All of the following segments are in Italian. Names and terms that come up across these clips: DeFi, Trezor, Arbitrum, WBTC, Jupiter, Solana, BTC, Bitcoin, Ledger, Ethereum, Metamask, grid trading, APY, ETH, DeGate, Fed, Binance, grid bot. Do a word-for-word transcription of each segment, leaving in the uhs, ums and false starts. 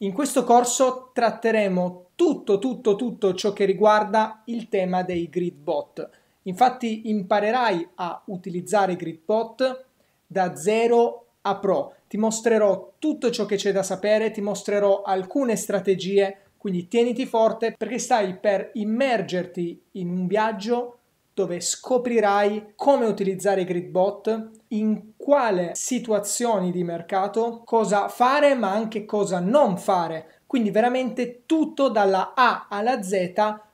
In questo corso tratteremo tutto, tutto, tutto ciò che riguarda il tema dei grid bot. Infatti imparerai a utilizzare i grid bot da zero a pro. Ti mostrerò tutto ciò che c'è da sapere, ti mostrerò alcune strategie, quindi tieniti forte perché stai per immergerti in un viaggio dove scoprirai come utilizzare i grid bot, in quale situazioni di mercato, cosa fare ma anche cosa non fare. Quindi veramente tutto dalla A alla Z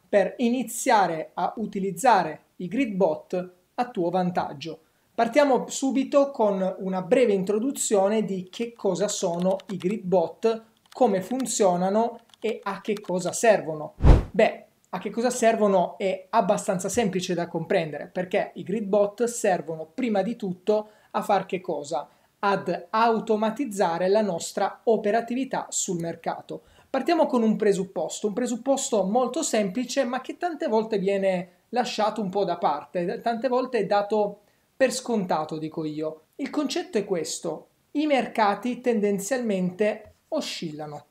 per iniziare a utilizzare i grid bot a tuo vantaggio. Partiamo subito con una breve introduzione di che cosa sono i grid bot, come funzionano e a che cosa servono. Beh, a che cosa servono è abbastanza semplice da comprendere, perché i grid bot servono prima di tutto a far che cosa? Ad automatizzare la nostra operatività sul mercato. Partiamo con un presupposto, un presupposto molto semplice ma che tante volte viene lasciato un po' da parte, tante volte è dato per scontato, dico io. Il concetto è questo: i mercati tendenzialmente oscillano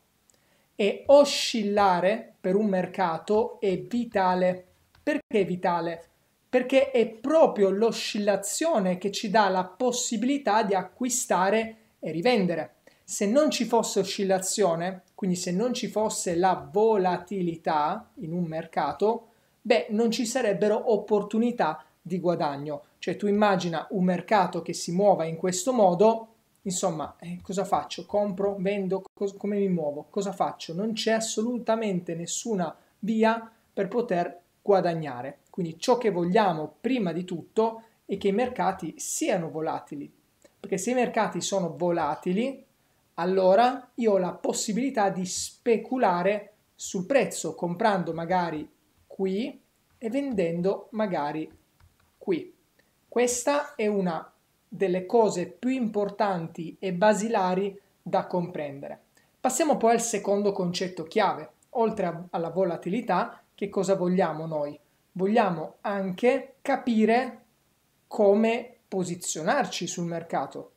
e oscillare per un mercato è vitale. Perché è vitale? Perché è proprio l'oscillazione che ci dà la possibilità di acquistare e rivendere. Se non ci fosse oscillazione, quindi se non ci fosse la volatilità in un mercato, beh, non ci sarebbero opportunità di guadagno. Cioè tu immagina un mercato che si muova in questo modo, insomma, eh, cosa faccio? Compro? Vendo? Cos- come mi muovo? Cosa faccio? Non c'è assolutamente nessuna via per poter guadagnare. Quindi ciò che vogliamo prima di tutto è che i mercati siano volatili, perché se i mercati sono volatili, allora io ho la possibilità di speculare sul prezzo, comprando magari qui e vendendo magari qui. Questa è una delle cose più importanti e basilari da comprendere. Passiamo poi al secondo concetto chiave. Oltre a, alla volatilità, che cosa vogliamo noi? Vogliamo anche capire come posizionarci sul mercato.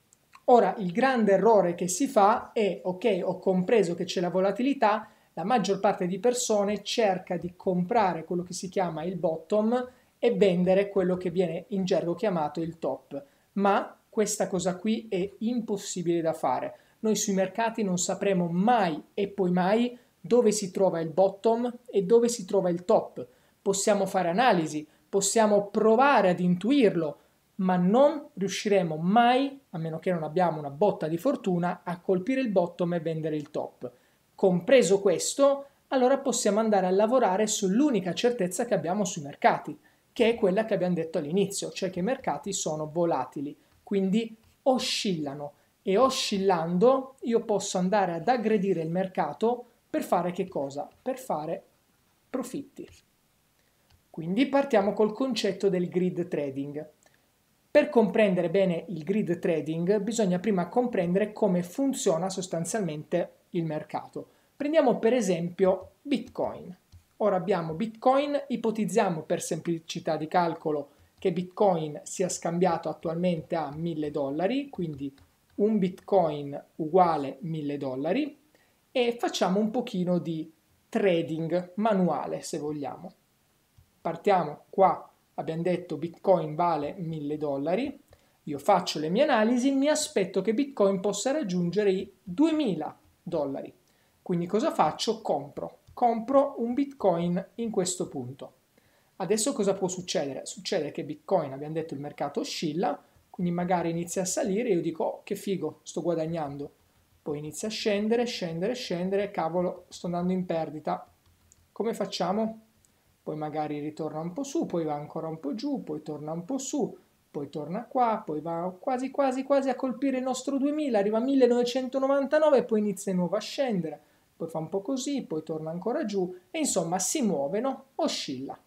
Ora, il grande errore che si fa è, ok, ho compreso che c'è la volatilità, la maggior parte di persone cerca di comprare quello che si chiama il bottom e vendere quello che viene in gergo chiamato il top. Ma questa cosa qui è impossibile da fare. Noi sui mercati non sapremo mai e poi mai dove si trova il bottom e dove si trova il top. Possiamo fare analisi, possiamo provare ad intuirlo, ma non riusciremo mai, a meno che non abbiamo una botta di fortuna, a colpire il bottom e vendere il top. Compreso questo, allora possiamo andare a lavorare sull'unica certezza che abbiamo sui mercati, che è quella che abbiamo detto all'inizio, cioè che i mercati sono volatili, quindi oscillano, e oscillando io posso andare ad aggredire il mercato per fare che cosa? Per fare profitti. Quindi partiamo col concetto del grid trading. Per comprendere bene il grid trading bisogna prima comprendere come funziona sostanzialmente il mercato. Prendiamo per esempio Bitcoin. Ora abbiamo Bitcoin, ipotizziamo per semplicità di calcolo che Bitcoin sia scambiato attualmente a mille dollari, quindi un Bitcoin uguale mille dollari, e facciamo un pochino di trading manuale se vogliamo. Partiamo qua, abbiamo detto Bitcoin vale mille dollari, io faccio le mie analisi, mi aspetto che Bitcoin possa raggiungere i duemila dollari, quindi cosa faccio? Compro. Compro un Bitcoin in questo punto. Adesso cosa può succedere? Succede che Bitcoin, abbiamo detto, il mercato oscilla, quindi magari inizia a salire e io dico oh, che figo, sto guadagnando. Poi inizia a scendere, scendere, scendere, cavolo, sto andando in perdita. Come facciamo? Poi magari ritorna un po' su, poi va ancora un po' giù, poi torna un po' su, poi torna qua, poi va quasi quasi quasi a colpire il nostro duemila, arriva a millenovecentonovantanove e poi inizia di nuovo a scendere. Poi fa un po' così, poi torna ancora giù e insomma si muove, no? Oscilla.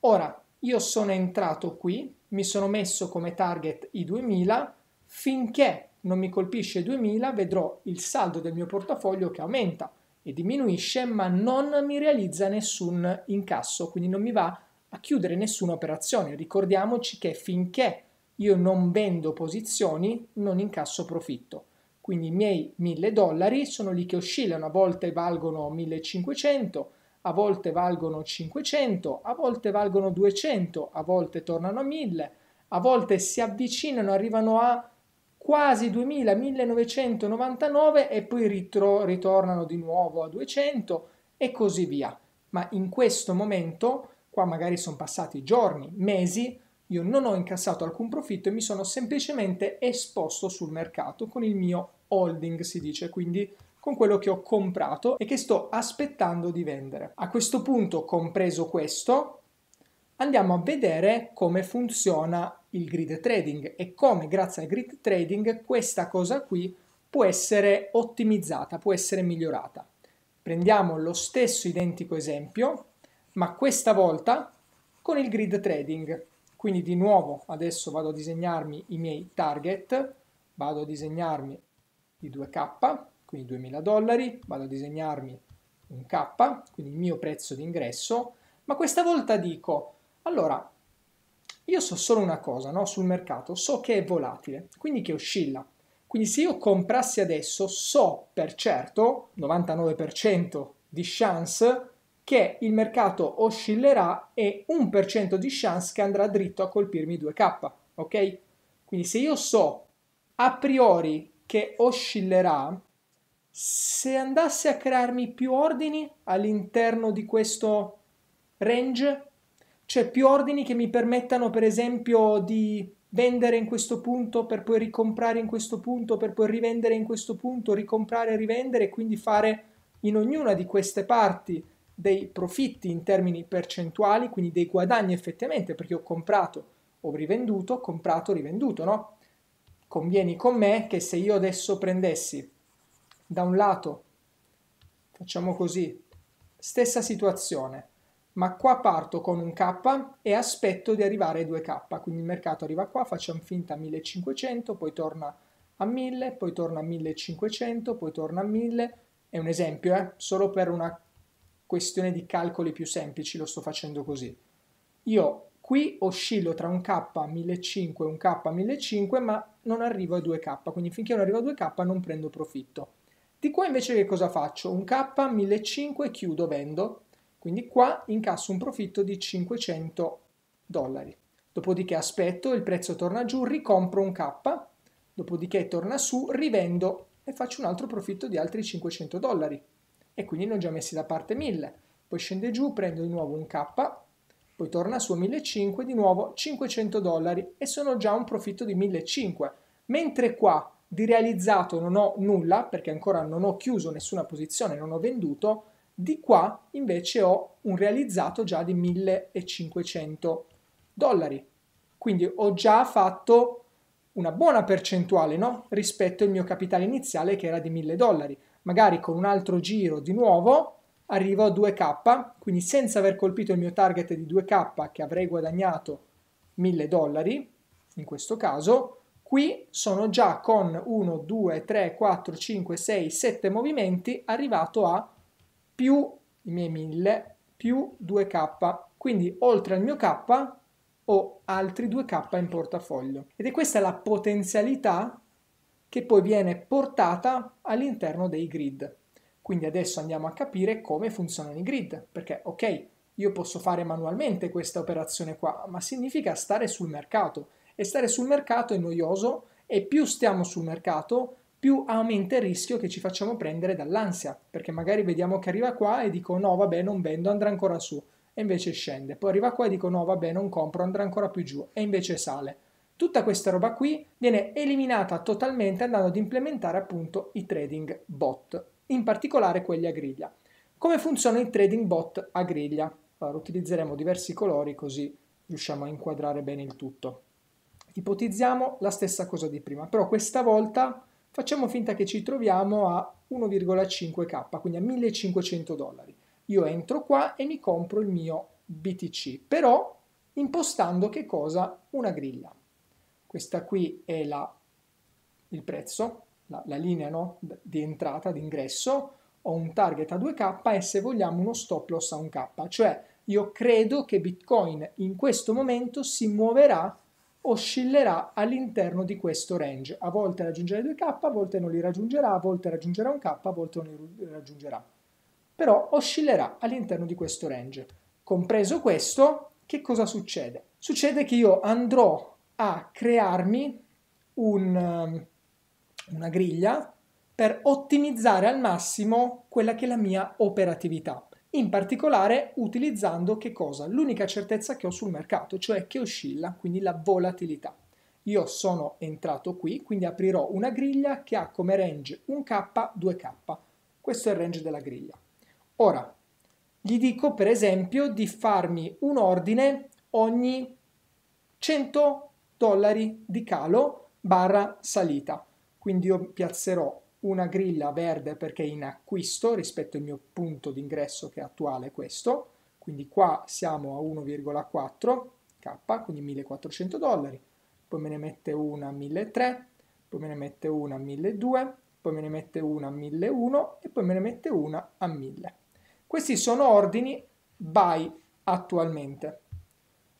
Ora, io sono entrato qui, mi sono messo come target i duemila, finché non mi colpisce i duemila vedrò il saldo del mio portafoglio che aumenta e diminuisce ma non mi realizza nessun incasso, quindi non mi va a chiudere nessuna operazione. Ricordiamoci che finché io non vendo posizioni non incasso profitto. Quindi i miei mille dollari sono lì che oscillano, a volte valgono millecinquecento, a volte valgono cinquecento, a volte valgono duecento, a volte tornano a mille, a volte si avvicinano, arrivano a quasi duemila, millenovecentonovantanove e poi ritro- ritornano di nuovo a duecento e così via. Ma in questo momento, qua magari sono passati giorni, mesi, io non ho incassato alcun profitto e mi sono semplicemente esposto sul mercato con il mio holding, si dice, quindi con quello che ho comprato e che sto aspettando di vendere. A questo punto, compreso questo, andiamo a vedere come funziona il grid trading e come grazie al grid trading questa cosa qui può essere ottimizzata, può essere migliorata. Prendiamo lo stesso identico esempio, ma questa volta con il grid trading. Quindi di nuovo adesso vado a disegnarmi i miei target, vado a disegnarmi i duemila, quindi duemila dollari, vado a disegnarmi un K, quindi il mio prezzo d'ingresso, ma questa volta dico, allora, io so solo una cosa, no? Sul mercato, so che è volatile, quindi che oscilla. Quindi se io comprassi adesso, so per certo, novantanove per cento di chance, che il mercato oscillerà e uno per cento di chance che andrà dritto a colpirmi due K, ok? Quindi se io so a priori che oscillerà, se andasse a crearmi più ordini all'interno di questo range, cioè più ordini che mi permettano per esempio di vendere in questo punto per poi ricomprare in questo punto, per poi rivendere in questo punto, ricomprare e rivendere e quindi fare in ognuna di queste parti dei profitti in termini percentuali, quindi dei guadagni effettivamente, perché ho comprato, ho rivenduto, comprato, rivenduto, no? Convieni con me che se io adesso prendessi da un lato, facciamo così, stessa situazione, ma qua parto con un K e aspetto di arrivare ai due K, quindi il mercato arriva qua, facciamo finta a millecinquecento, poi torna a mille, poi torna a millecinquecento, poi torna a mille, è un esempio, eh? Solo per una questione di calcoli più semplici lo sto facendo così. Io qui oscillo tra un K millecinquecento e un K millecinquecento, ma non arrivo a due K, quindi finché non arrivo a due K non prendo profitto. Di qua invece che cosa faccio? Un K millecinquecento, chiudo, vendo, quindi qua incasso un profitto di cinquecento dollari. Dopodiché aspetto, il prezzo torna giù, ricompro un K, dopodiché torna su, rivendo e faccio un altro profitto di altri cinquecento dollari. E quindi ne ho già messi da parte mille, poi scende giù, prendo di nuovo un K, poi torna su a millecinquecento, di nuovo cinquecento dollari e sono già un profitto di millecinquecento, mentre qua di realizzato non ho nulla perché ancora non ho chiuso nessuna posizione, non ho venduto, di qua invece ho un realizzato già di millecinquecento dollari, quindi ho già fatto una buona percentuale, no? Rispetto al mio capitale iniziale che era di mille dollari. Magari con un altro giro di nuovo arrivo a due K, quindi senza aver colpito il mio target di due K che avrei guadagnato mille dollari, in questo caso, qui sono già con uno, due, tre, quattro, cinque, sei, sette movimenti arrivato a più i miei mille più due K, quindi oltre al mio K ho altri due K in portafoglio ed è questa la potenzialità che poi viene portata all'interno dei grid. Quindi adesso andiamo a capire come funzionano i grid, perché ok, io posso fare manualmente questa operazione qua, ma significa stare sul mercato, e stare sul mercato è noioso, e più stiamo sul mercato, più aumenta il rischio che ci facciamo prendere dall'ansia, perché magari vediamo che arriva qua e dico no vabbè non vendo, andrà ancora su, e invece scende, poi arriva qua e dico no vabbè non compro, andrà ancora più giù, e invece sale. Tutta questa roba qui viene eliminata totalmente andando ad implementare appunto i trading bot, in particolare quelli a griglia. Come funzionano i trading bot a griglia? Allora, utilizzeremo diversi colori così riusciamo a inquadrare bene il tutto. Ipotizziamo la stessa cosa di prima, però questa volta facciamo finta che ci troviamo a uno virgola cinque K, quindi a millecinquecento dollari. Io entro qua e mi compro il mio B T C, però impostando che cosa? Una griglia. Questa qui è la, il prezzo, la, la linea, no? Di entrata, di ingresso, ho un target a due K e se vogliamo uno stop loss a un K, cioè io credo che Bitcoin in questo momento si muoverà oscillerà all'interno di questo range, a volte raggiungerà i due K, a volte non li raggiungerà, a volte raggiungerà un K, a volte non li raggiungerà, però oscillerà all'interno di questo range. Compreso questo, che cosa succede? Succede che io andrò a crearmi un, una griglia per ottimizzare al massimo quella che è la mia operatività, in particolare utilizzando che cosa? L'unica certezza che ho sul mercato, cioè che oscilla, quindi la volatilità. Io sono entrato qui, quindi aprirò una griglia che ha come range un K, due K. Questo è il range della griglia. Ora, gli dico per esempio di farmi un ordine ogni cento dollari di calo barra salita. Quindi io piazzerò una griglia verde perché è in acquisto rispetto al mio punto d'ingresso che è attuale questo, quindi qua siamo a uno virgola quattro K, quindi millequattrocento dollari, poi me ne mette una a milletrecento, poi me ne mette una a milleduecento, poi me ne mette una a milleduecento e poi me ne mette una a mille. Questi sono ordini buy attualmente.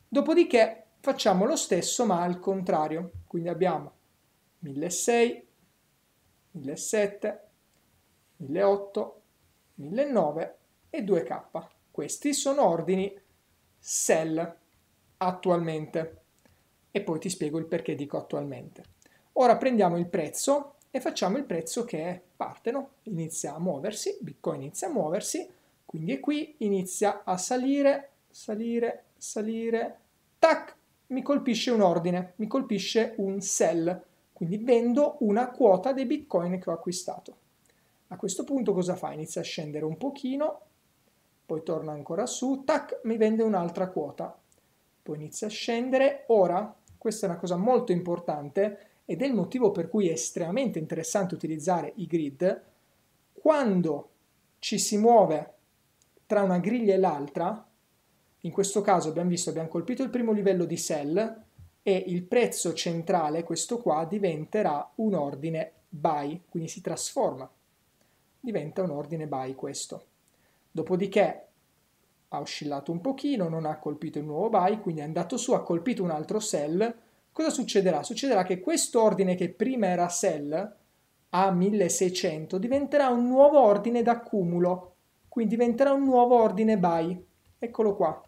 Dopodiché facciamo lo stesso ma al contrario, quindi abbiamo milleseicento, millesettecento, milleottocento, millenovecento e due K. Questi sono ordini sell attualmente e poi ti spiego il perché dico attualmente. Ora prendiamo il prezzo e facciamo il prezzo che parte, no? Inizia a muoversi, Bitcoin inizia a muoversi, quindi è qui, inizia a salire, salire, salire, tac, mi colpisce un ordine, mi colpisce un sell. Quindi vendo una quota dei bitcoin che ho acquistato. A questo punto cosa fa? Inizia a scendere un pochino, poi torna ancora su, tac, mi vende un'altra quota. Poi inizia a scendere. Ora, questa è una cosa molto importante ed è il motivo per cui è estremamente interessante utilizzare i grid. Quando ci si muove tra una griglia e l'altra, in questo caso abbiamo visto, abbiamo colpito il primo livello di sell, e il prezzo centrale, questo qua, diventerà un ordine buy, quindi si trasforma, diventa un ordine buy questo. Dopodiché ha oscillato un pochino, non ha colpito il nuovo buy, quindi è andato su, ha colpito un altro sell. Cosa succederà? Succederà che questo ordine che prima era sell a milleseicento diventerà un nuovo ordine d'accumulo, quindi diventerà un nuovo ordine buy, eccolo qua.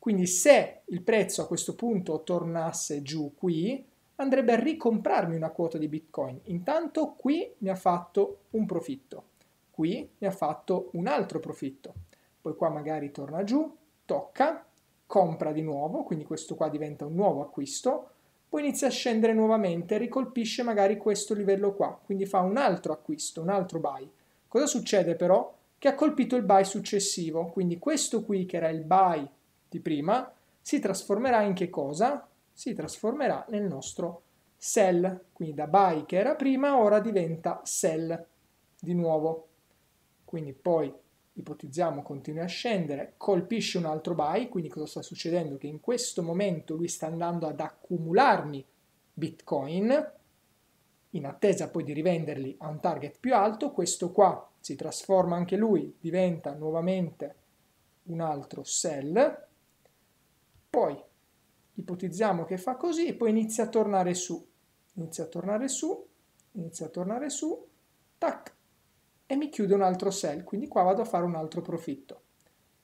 Quindi se il prezzo a questo punto tornasse giù qui, andrebbe a ricomprarmi una quota di Bitcoin. Intanto qui mi ha fatto un profitto, qui mi ha fatto un altro profitto. Poi qua magari torna giù, tocca, compra di nuovo, quindi questo qua diventa un nuovo acquisto, poi inizia a scendere nuovamente, ricolpisce magari questo livello qua, quindi fa un altro acquisto, un altro buy. Cosa succede però? Che ha colpito il buy successivo, quindi questo qui che era il buy di prima si trasformerà in che cosa? Si trasformerà nel nostro sell, quindi da buy che era prima ora diventa sell di nuovo. Quindi poi ipotizziamo continui a scendere, colpisce un altro buy, quindi cosa sta succedendo? Che in questo momento lui sta andando ad accumularmi Bitcoin in attesa poi di rivenderli a un target più alto. Questo qua si trasforma anche lui, diventa nuovamente un altro sell. Poi ipotizziamo che fa così e poi inizia a tornare su, inizia a tornare su, inizia a tornare su, tac, e mi chiude un altro sell, quindi qua vado a fare un altro profitto.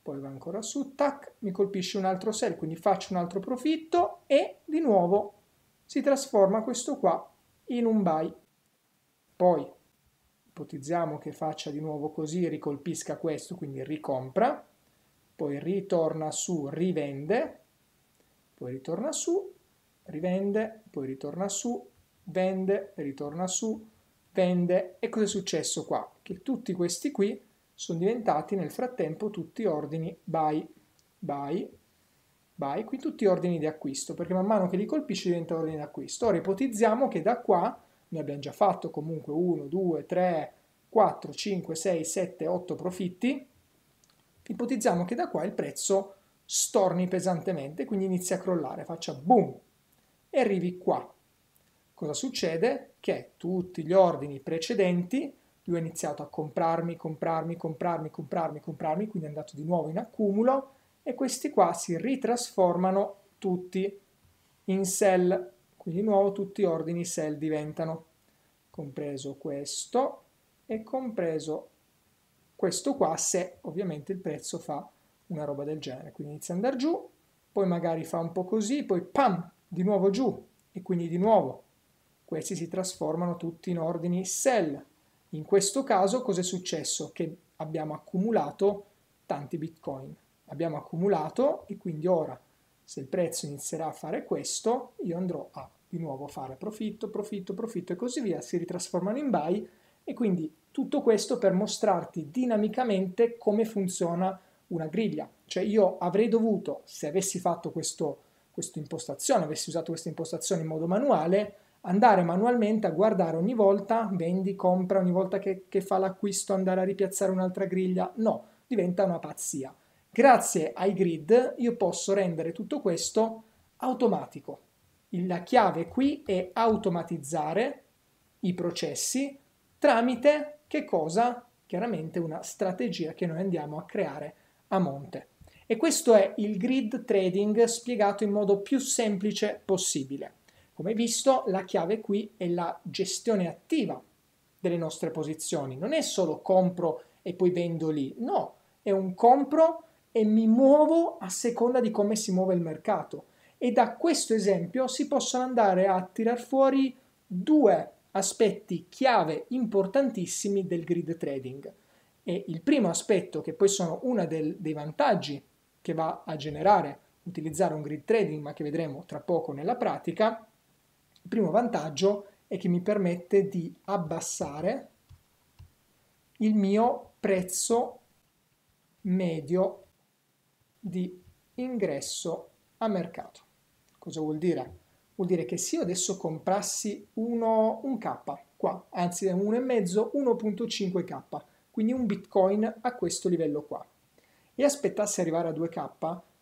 Poi va ancora su, tac, mi colpisce un altro sell, quindi faccio un altro profitto e di nuovo si trasforma questo qua in un buy. Poi ipotizziamo che faccia di nuovo così, ricolpisca questo, quindi ricompra, poi ritorna su, rivende, poi ritorna su, rivende, poi ritorna su, vende, ritorna su, vende. E cosa è successo qua? Che tutti questi qui sono diventati nel frattempo tutti ordini buy, buy, buy, qui tutti ordini di acquisto, perché man mano che li colpisci diventa ordine di acquisto. Ora ipotizziamo che da qua, ne abbiamo già fatto comunque uno, due, tre, quattro, cinque, sei, sette, otto profitti, ipotizziamo che da qua il prezzo storni pesantemente, quindi inizia a crollare, faccia boom e arrivi qua. Cosa succede? Che tutti gli ordini precedenti, lui ha iniziato a comprarmi, comprarmi, comprarmi, comprarmi, comprarmi, quindi è andato di nuovo in accumulo e questi qua si ritrasformano tutti in sell, quindi di nuovo tutti gli ordini sell diventano, compreso questo e compreso questo qua, se ovviamente il prezzo fa una roba del genere, quindi inizia ad andare giù, poi magari fa un po' così, poi pam, di nuovo giù, e quindi di nuovo questi si trasformano tutti in ordini sell. In questo caso cos'è successo? Che abbiamo accumulato tanti bitcoin, abbiamo accumulato, e quindi ora se il prezzo inizierà a fare questo io andrò a di nuovo fare profitto, profitto, profitto e così via, si ritrasformano in buy. E quindi tutto questo per mostrarti dinamicamente come funziona una griglia, cioè io avrei dovuto, se avessi fatto questo, questa impostazione, avessi usato questa impostazione in modo manuale, andare manualmente a guardare ogni volta, vendi, compra, ogni volta che, che fa l'acquisto andare a ripiazzare un'altra griglia, no, diventa una pazzia. Grazie ai grid io posso rendere tutto questo automatico. La chiave qui è automatizzare i processi tramite che cosa? Chiaramente una strategia che noi andiamo a creare a monte. E questo è il grid trading spiegato in modo più semplice possibile. Come visto, la chiave qui è la gestione attiva delle nostre posizioni. Non è solo compro e poi vendo lì, no, è un compro e mi muovo a seconda di come si muove il mercato. E da questo esempio si possono andare a tirar fuori due aspetti chiave importantissimi del grid trading. E il primo aspetto, che poi sono uno dei vantaggi che va a generare utilizzare un grid trading, ma che vedremo tra poco nella pratica, il primo vantaggio è che mi permette di abbassare il mio prezzo medio di ingresso a mercato. Cosa vuol dire? Vuol dire che se io adesso comprassi uno, un K qua, anzi uno virgola cinque, uno virgola cinque K, quindi un bitcoin a questo livello qua, e aspettassi arrivare a due K,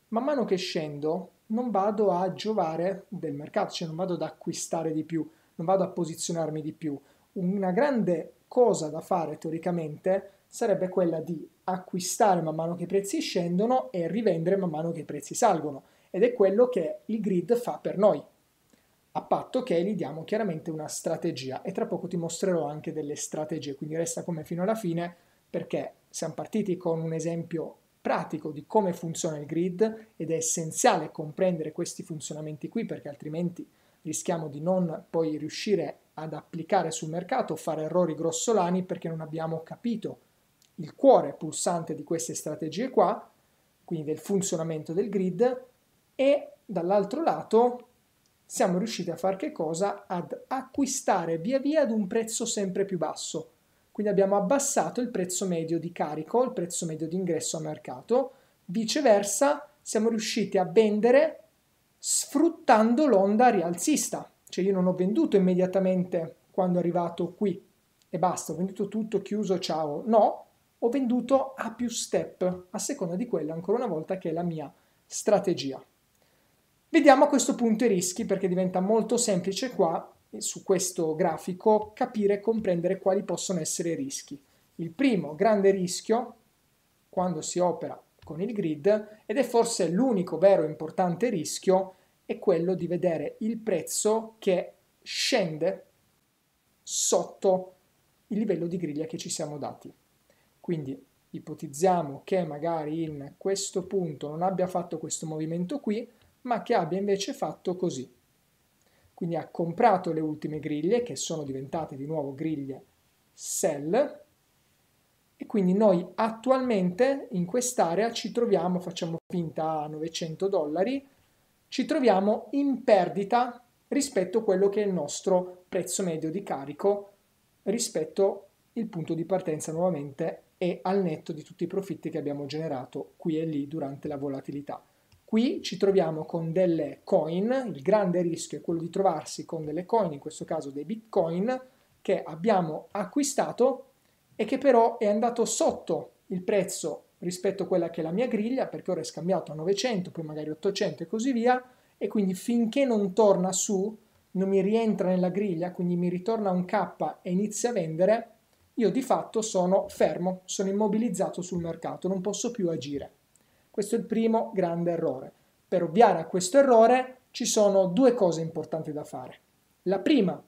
man mano che scendo non vado a giovare del mercato, cioè non vado ad acquistare di più, non vado a posizionarmi di più. Una grande cosa da fare teoricamente sarebbe quella di acquistare man mano che i prezzi scendono e rivendere man mano che i prezzi salgono, ed è quello che il grid fa per noi, a patto che gli diamo chiaramente una strategia, e tra poco ti mostrerò anche delle strategie, quindi resta con me fino alla fine, perché siamo partiti con un esempio pratico di come funziona il grid ed è essenziale comprendere questi funzionamenti qui, perché altrimenti rischiamo di non poi riuscire ad applicare sul mercato, fare errori grossolani perché non abbiamo capito il cuore pulsante di queste strategie qua, quindi del funzionamento del grid. E dall'altro lato siamo riusciti a fare che cosa? Ad acquistare via via ad un prezzo sempre più basso. Quindi abbiamo abbassato il prezzo medio di carico, il prezzo medio di ingresso a mercato, viceversa siamo riusciti a vendere sfruttando l'onda rialzista, cioè io non ho venduto immediatamente quando è arrivato qui e basta, ho venduto tutto, chiuso, ciao, no, ho venduto a più step, a seconda di quella, ancora una volta, che è la mia strategia. Vediamo a questo punto i rischi, perché diventa molto semplice qua, su questo grafico, capire e comprendere quali possono essere i rischi. Il primo grande rischio quando si opera con il grid, ed è forse l'unico vero importante rischio, è quello di vedere il prezzo che scende sotto il livello di griglia che ci siamo dati. Quindi ipotizziamo che magari in questo punto non abbia fatto questo movimento qui, ma che abbia invece fatto così. Quindi ha comprato le ultime griglie, che sono diventate di nuovo griglie sell, e quindi noi attualmente in quest'area ci troviamo, facciamo finta a novecento dollari, ci troviamo in perdita rispetto a quello che è il nostro prezzo medio di carico, rispetto il punto di partenza nuovamente, e al netto di tutti i profitti che abbiamo generato qui e lì durante la volatilità. Qui ci troviamo con delle coin, il grande rischio è quello di trovarsi con delle coin, in questo caso dei bitcoin, che abbiamo acquistato e che però è andato sotto il prezzo rispetto a quella che è la mia griglia, perché ora è scambiato a novecento, poi magari ottocento e così via, e quindi finché non torna su, non mi rientra nella griglia, quindi mi ritorna un K e inizia a vendere, io di fatto sono fermo, sono immobilizzato sul mercato, non posso più agire. Questo è il primo grande errore. Per ovviare a questo errore ci sono due cose importanti da fare. La prima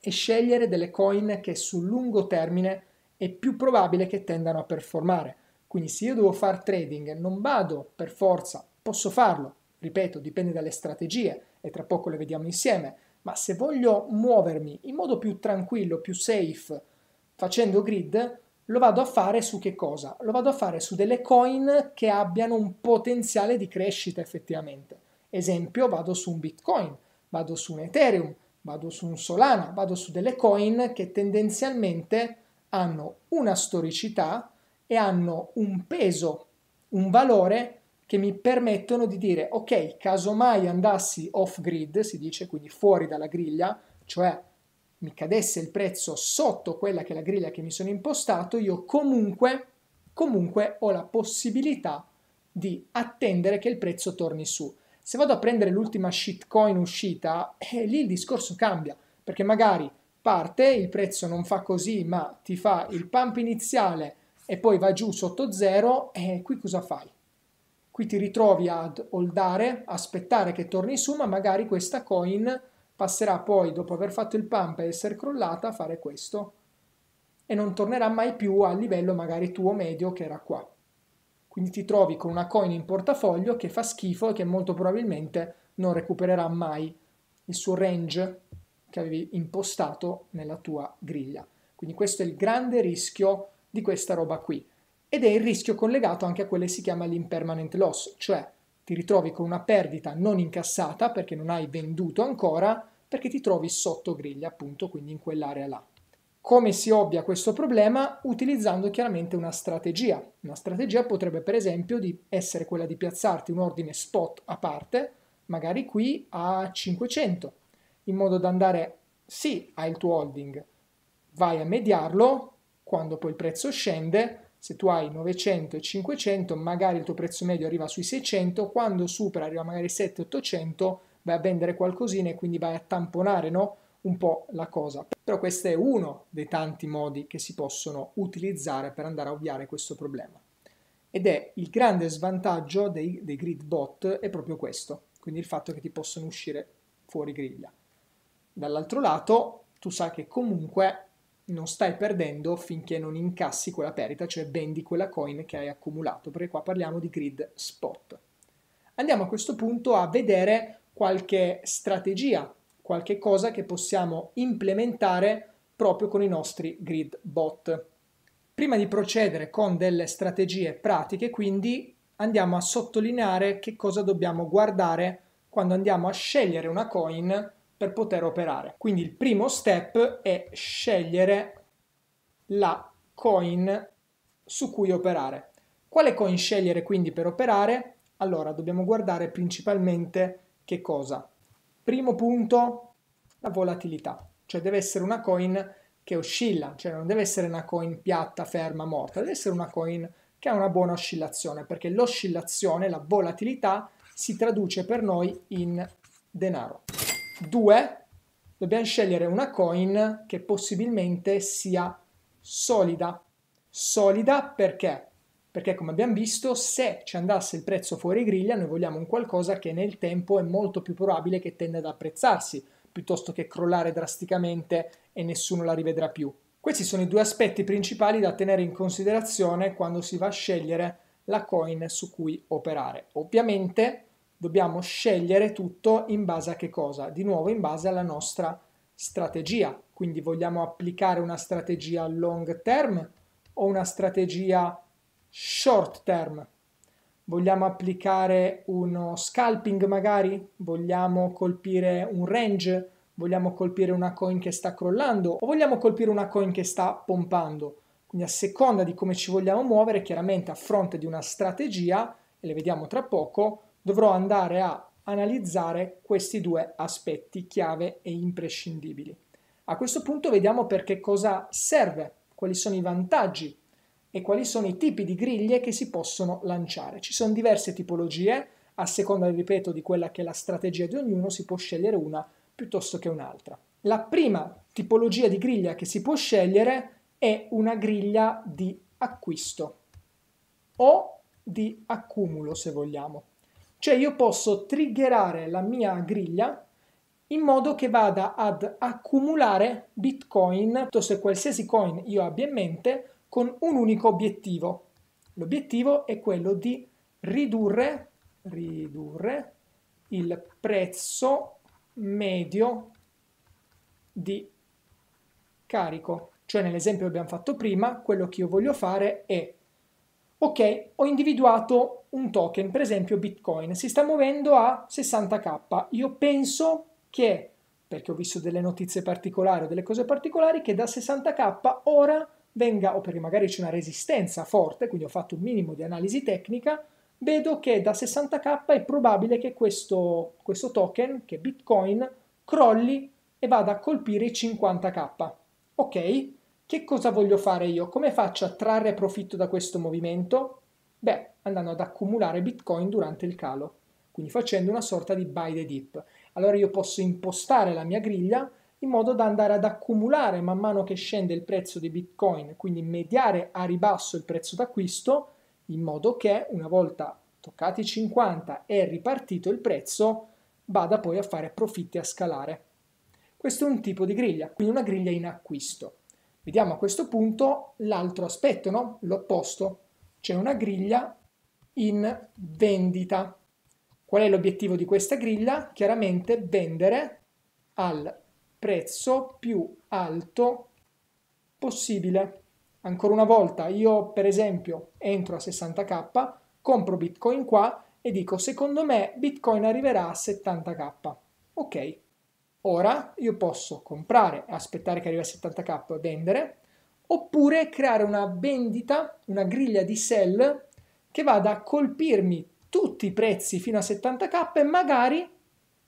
è scegliere delle coin che sul lungo termine è più probabile che tendano a performare. Quindi se io devo fare trading non vado per forza, posso farlo, ripeto, dipende dalle strategie e tra poco le vediamo insieme, ma se voglio muovermi in modo più tranquillo, più safe, facendo grid, lo vado a fare su che cosa? Lo vado a fare su delle coin che abbiano un potenziale di crescita effettivamente. Esempio, vado su un Bitcoin, vado su un Ethereum, vado su un Solana, vado su delle coin che tendenzialmente hanno una storicità e hanno un peso, un valore che mi permettono di dire ok, casomai andassi off grid, si dice, quindi fuori dalla griglia, cioè mi cadesse il prezzo sotto quella che è la griglia che mi sono impostato, io comunque, comunque ho la possibilità di attendere che il prezzo torni su. Se vado a prendere l'ultima shitcoin uscita, eh, lì il discorso cambia, perché magari parte, il prezzo non fa così, ma ti fa il pump iniziale e poi va giù sotto zero, e qui cosa fai? Qui ti ritrovi ad holdare, aspettare che torni su, ma magari questa coin passerà poi, dopo aver fatto il pump e essere crollata, a fare questo e non tornerà mai più al livello magari tuo medio che era qua. Quindi ti trovi con una coin in portafoglio che fa schifo e che molto probabilmente non recupererà mai il suo range che avevi impostato nella tua griglia. Quindi questo è il grande rischio di questa roba qui, ed è il rischio collegato anche a quello che si chiama l'impermanent loss, cioè ti ritrovi con una perdita non incassata perché non hai venduto ancora, perché ti trovi sotto griglia appunto, quindi in quell'area là. Come si ovvia questo problema? Utilizzando chiaramente una strategia. Una strategia potrebbe per esempio di essere quella di piazzarti un ordine spot a parte, magari qui a cinquecento, in modo da andare sì al tuo holding, vai a mediarlo, quando poi il prezzo scende, se tu hai novecento e cinquecento, magari il tuo prezzo medio arriva sui seicento, quando supera arriva magari settecento ottocento, vai a vendere qualcosina e quindi vai a tamponare, no? Un po' la cosa. Però questo è uno dei tanti modi che si possono utilizzare per andare a ovviare questo problema. Ed è il grande svantaggio dei, dei grid bot, è proprio questo, quindi il fatto che ti possono uscire fuori griglia. Dall'altro lato tu sai che comunque non stai perdendo finché non incassi quella perdita, cioè vendi quella coin che hai accumulato, perché qua parliamo di grid spot. Andiamo a questo punto a vedere qualche strategia, qualche cosa che possiamo implementare proprio con i nostri grid bot. Prima di procedere con delle strategie pratiche, quindi andiamo a sottolineare che cosa dobbiamo guardare quando andiamo a scegliere una coin per poter operare. Quindi il primo step è scegliere la coin su cui operare. Quale coin scegliere quindi per operare? Allora dobbiamo guardare principalmente che cosa? Primo punto, la volatilità, cioè deve essere una coin che oscilla, cioè non deve essere una coin piatta, ferma, morta, deve essere una coin che ha una buona oscillazione, perché l'oscillazione, la volatilità si traduce per noi in denaro. Due, dobbiamo scegliere una coin che possibilmente sia solida. Solida perché? Perché come abbiamo visto, se ci andasse il prezzo fuori griglia, noi vogliamo un qualcosa che nel tempo è molto più probabile che tenda ad apprezzarsi, piuttosto che crollare drasticamente e nessuno la rivedrà più. Questi sono i due aspetti principali da tenere in considerazione quando si va a scegliere la coin su cui operare. Ovviamente dobbiamo scegliere tutto in base a che cosa? Di nuovo in base alla nostra strategia, quindi vogliamo applicare una strategia long term o una strategia short term? Vogliamo applicare uno scalping magari? Vogliamo colpire un range? Vogliamo colpire una coin che sta crollando? O vogliamo colpire una coin che sta pompando? Quindi a seconda di come ci vogliamo muovere, chiaramente a fronte di una strategia, e le vediamo tra poco, dovrò andare a analizzare questi due aspetti chiave e imprescindibili. A questo punto vediamo per che cosa serve, quali sono i vantaggi e quali sono i tipi di griglie che si possono lanciare. Ci sono diverse tipologie, a seconda, ripeto, di quella che è la strategia di ognuno si può scegliere una piuttosto che un'altra. La prima tipologia di griglia che si può scegliere è una griglia di acquisto o di accumulo se vogliamo. Cioè io posso triggerare la mia griglia in modo che vada ad accumulare Bitcoin, se qualsiasi coin io abbia in mente, con un unico obiettivo. L'obiettivo è quello di ridurre, ridurre il prezzo medio di carico. Cioè nell'esempio che abbiamo fatto prima, quello che io voglio fare è: ok, ho individuato un token, per esempio Bitcoin, si sta muovendo a sessanta K. Io penso che, perché ho visto delle notizie particolari o delle cose particolari, che da sessanta K ora venga, o perché magari c'è una resistenza forte, quindi ho fatto un minimo di analisi tecnica, vedo che da sessanta K è probabile che questo, questo token, che Bitcoin, crolli e vada a colpire i cinquanta K. Ok, che cosa voglio fare io? Come faccio a trarre profitto da questo movimento? Beh, andando ad accumulare Bitcoin durante il calo, quindi facendo una sorta di buy the dip. Allora io posso impostare la mia griglia in modo da andare ad accumulare man mano che scende il prezzo di Bitcoin, quindi mediare a ribasso il prezzo d'acquisto, in modo che una volta toccati i cinquanta e ripartito il prezzo, vada poi a fare profitti a scalare. Questo è un tipo di griglia, quindi una griglia in acquisto. Vediamo a questo punto l'altro aspetto, no? L'opposto. C'è una griglia in vendita. Qual è l'obiettivo di questa griglia? Chiaramente vendere al prezzo più alto possibile. Ancora una volta, io per esempio entro a sessanta K, compro Bitcoin qua e dico: secondo me Bitcoin arriverà a settanta K. Ok. Ora io posso comprare, aspettare che arrivi a settanta K e vendere, oppure creare una vendita, una griglia di sell che vada a colpirmi tutti i prezzi fino a settanta K e magari,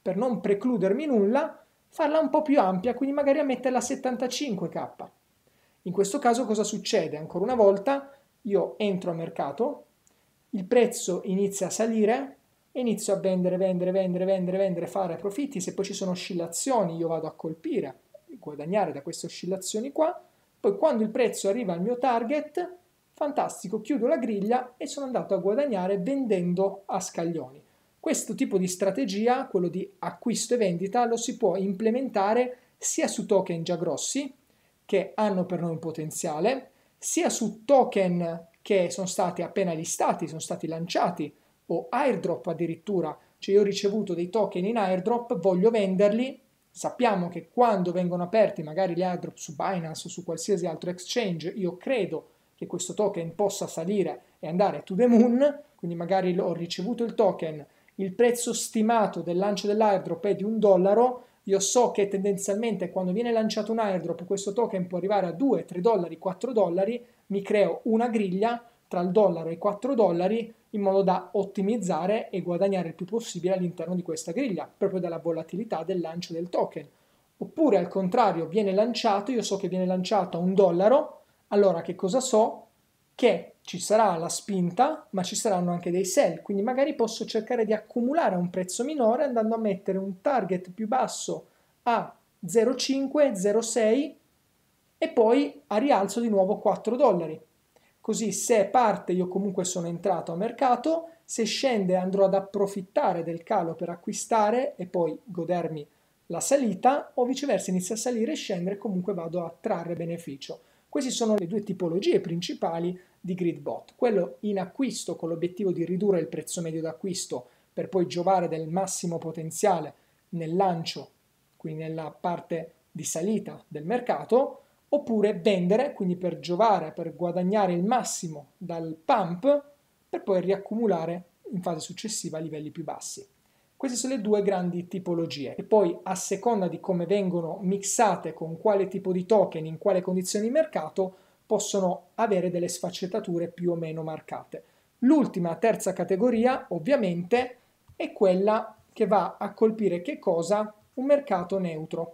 per non precludermi nulla, farla un po' più ampia, quindi magari a metterla a settantacinque K. In questo caso cosa succede? Ancora una volta io entro a mercato, il prezzo inizia a salire, inizio a vendere, vendere, vendere, vendere, vendere, fare profitti. Se poi ci sono oscillazioni io vado a colpire, guadagnare da queste oscillazioni qua, poi quando il prezzo arriva al mio target, fantastico, chiudo la griglia e sono andato a guadagnare vendendo a scaglioni. Questo tipo di strategia, quello di acquisto e vendita, lo si può implementare sia su token già grossi, che hanno per noi un potenziale, sia su token che sono stati appena listati, sono stati lanciati, o airdrop addirittura, cioè io ho ricevuto dei token in airdrop, voglio venderli, sappiamo che quando vengono aperti magari gli airdrop su Binance o su qualsiasi altro exchange, io credo che questo token possa salire e andare to the moon, quindi magari ho ricevuto il token, il prezzo stimato del lancio dell'airdrop è di un dollaro, io so che tendenzialmente quando viene lanciato un airdrop questo token può arrivare a due, tre dollari, quattro dollari, mi creo una griglia tra il dollaro e i quattro dollari, in modo da ottimizzare e guadagnare il più possibile all'interno di questa griglia, proprio dalla volatilità del lancio del token. Oppure al contrario, viene lanciato, io so che viene lanciato a un dollaro, allora che cosa so? Che ci sarà la spinta, ma ci saranno anche dei sell, quindi magari posso cercare di accumulare a un prezzo minore andando a mettere un target più basso a zero virgola cinque, zero virgola sei e poi a rialzo di nuovo quattro dollari. Così se parte io comunque sono entrato a mercato, se scende andrò ad approfittare del calo per acquistare e poi godermi la salita, o viceversa inizia a salire e scendere, comunque vado a trarre beneficio. Queste sono le due tipologie principali di grid bot, quello in acquisto con l'obiettivo di ridurre il prezzo medio d'acquisto per poi giovare del massimo potenziale nel lancio, quindi nella parte di salita del mercato, oppure vendere, quindi per giovare, per guadagnare il massimo dal pump, per poi riaccumulare in fase successiva a livelli più bassi. Queste sono le due grandi tipologie, e poi a seconda di come vengono mixate con quale tipo di token, in quale condizioni di mercato, possono avere delle sfaccettature più o meno marcate. L'ultima, terza categoria, ovviamente, è quella che va a colpire che cosa? Un mercato neutro.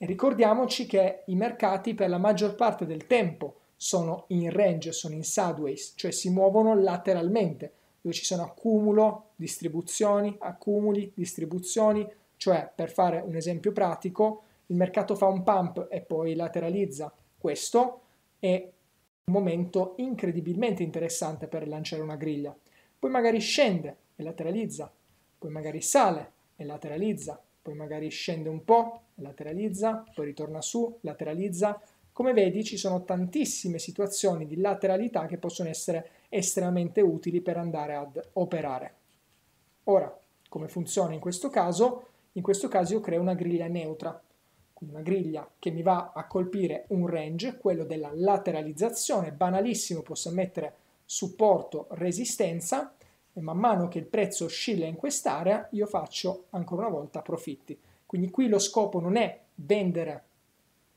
E ricordiamoci che i mercati per la maggior parte del tempo sono in range, sono in sideways, cioè si muovono lateralmente, dove ci sono accumulo, distribuzioni, accumuli, distribuzioni, cioè per fare un esempio pratico, il mercato fa un pump e poi lateralizza. Questo è un momento incredibilmente interessante per lanciare una griglia. Poi magari scende, e lateralizza, poi magari sale e lateralizza, poi magari scende un po', lateralizza, poi ritorna su, lateralizza. Come vedi ci sono tantissime situazioni di lateralità che possono essere estremamente utili per andare ad operare. Ora, come funziona in questo caso? In questo caso io creo una griglia neutra, quindi una griglia che mi va a colpire un range, quello della lateralizzazione, banalissimo, posso mettere supporto, resistenza, e man mano che il prezzo oscilla in quest'area io faccio ancora una volta profitti. Quindi qui lo scopo non è vendere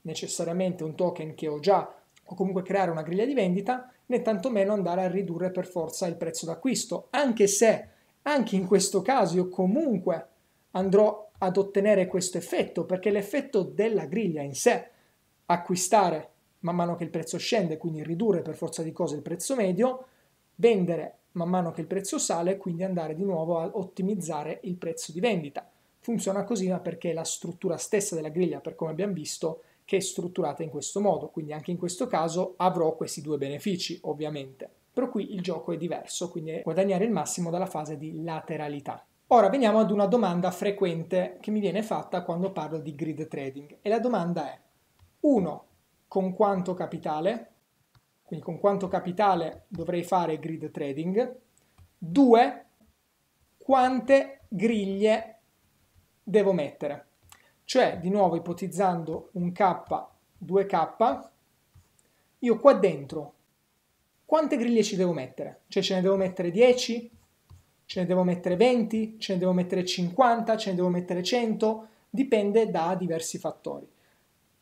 necessariamente un token che ho già, o comunque creare una griglia di vendita, né tantomeno andare a ridurre per forza il prezzo d'acquisto, anche se anche in questo caso io comunque andrò ad ottenere questo effetto, perché l'effetto della griglia in sé, acquistare man mano che il prezzo scende, quindi ridurre per forza di cose il prezzo medio, vendere man mano che il prezzo sale, quindi andare di nuovo a ottimizzare il prezzo di vendita. Funziona così, ma perché la struttura stessa della griglia, per come abbiamo visto, che è strutturata in questo modo, quindi anche in questo caso avrò questi due benefici ovviamente. Però qui il gioco è diverso, quindi è guadagnare il massimo dalla fase di lateralità. Ora veniamo ad una domanda frequente che mi viene fatta quando parlo di grid trading, e la domanda è: uno, con quanto capitale? Quindi con quanto capitale dovrei fare grid trading? due, quante griglie devo mettere? Cioè, di nuovo ipotizzando un K, due K, io qua dentro quante griglie ci devo mettere? Cioè ce ne devo mettere dieci? Ce ne devo mettere venti, ce ne devo mettere cinquanta, ce ne devo mettere cento, dipende da diversi fattori.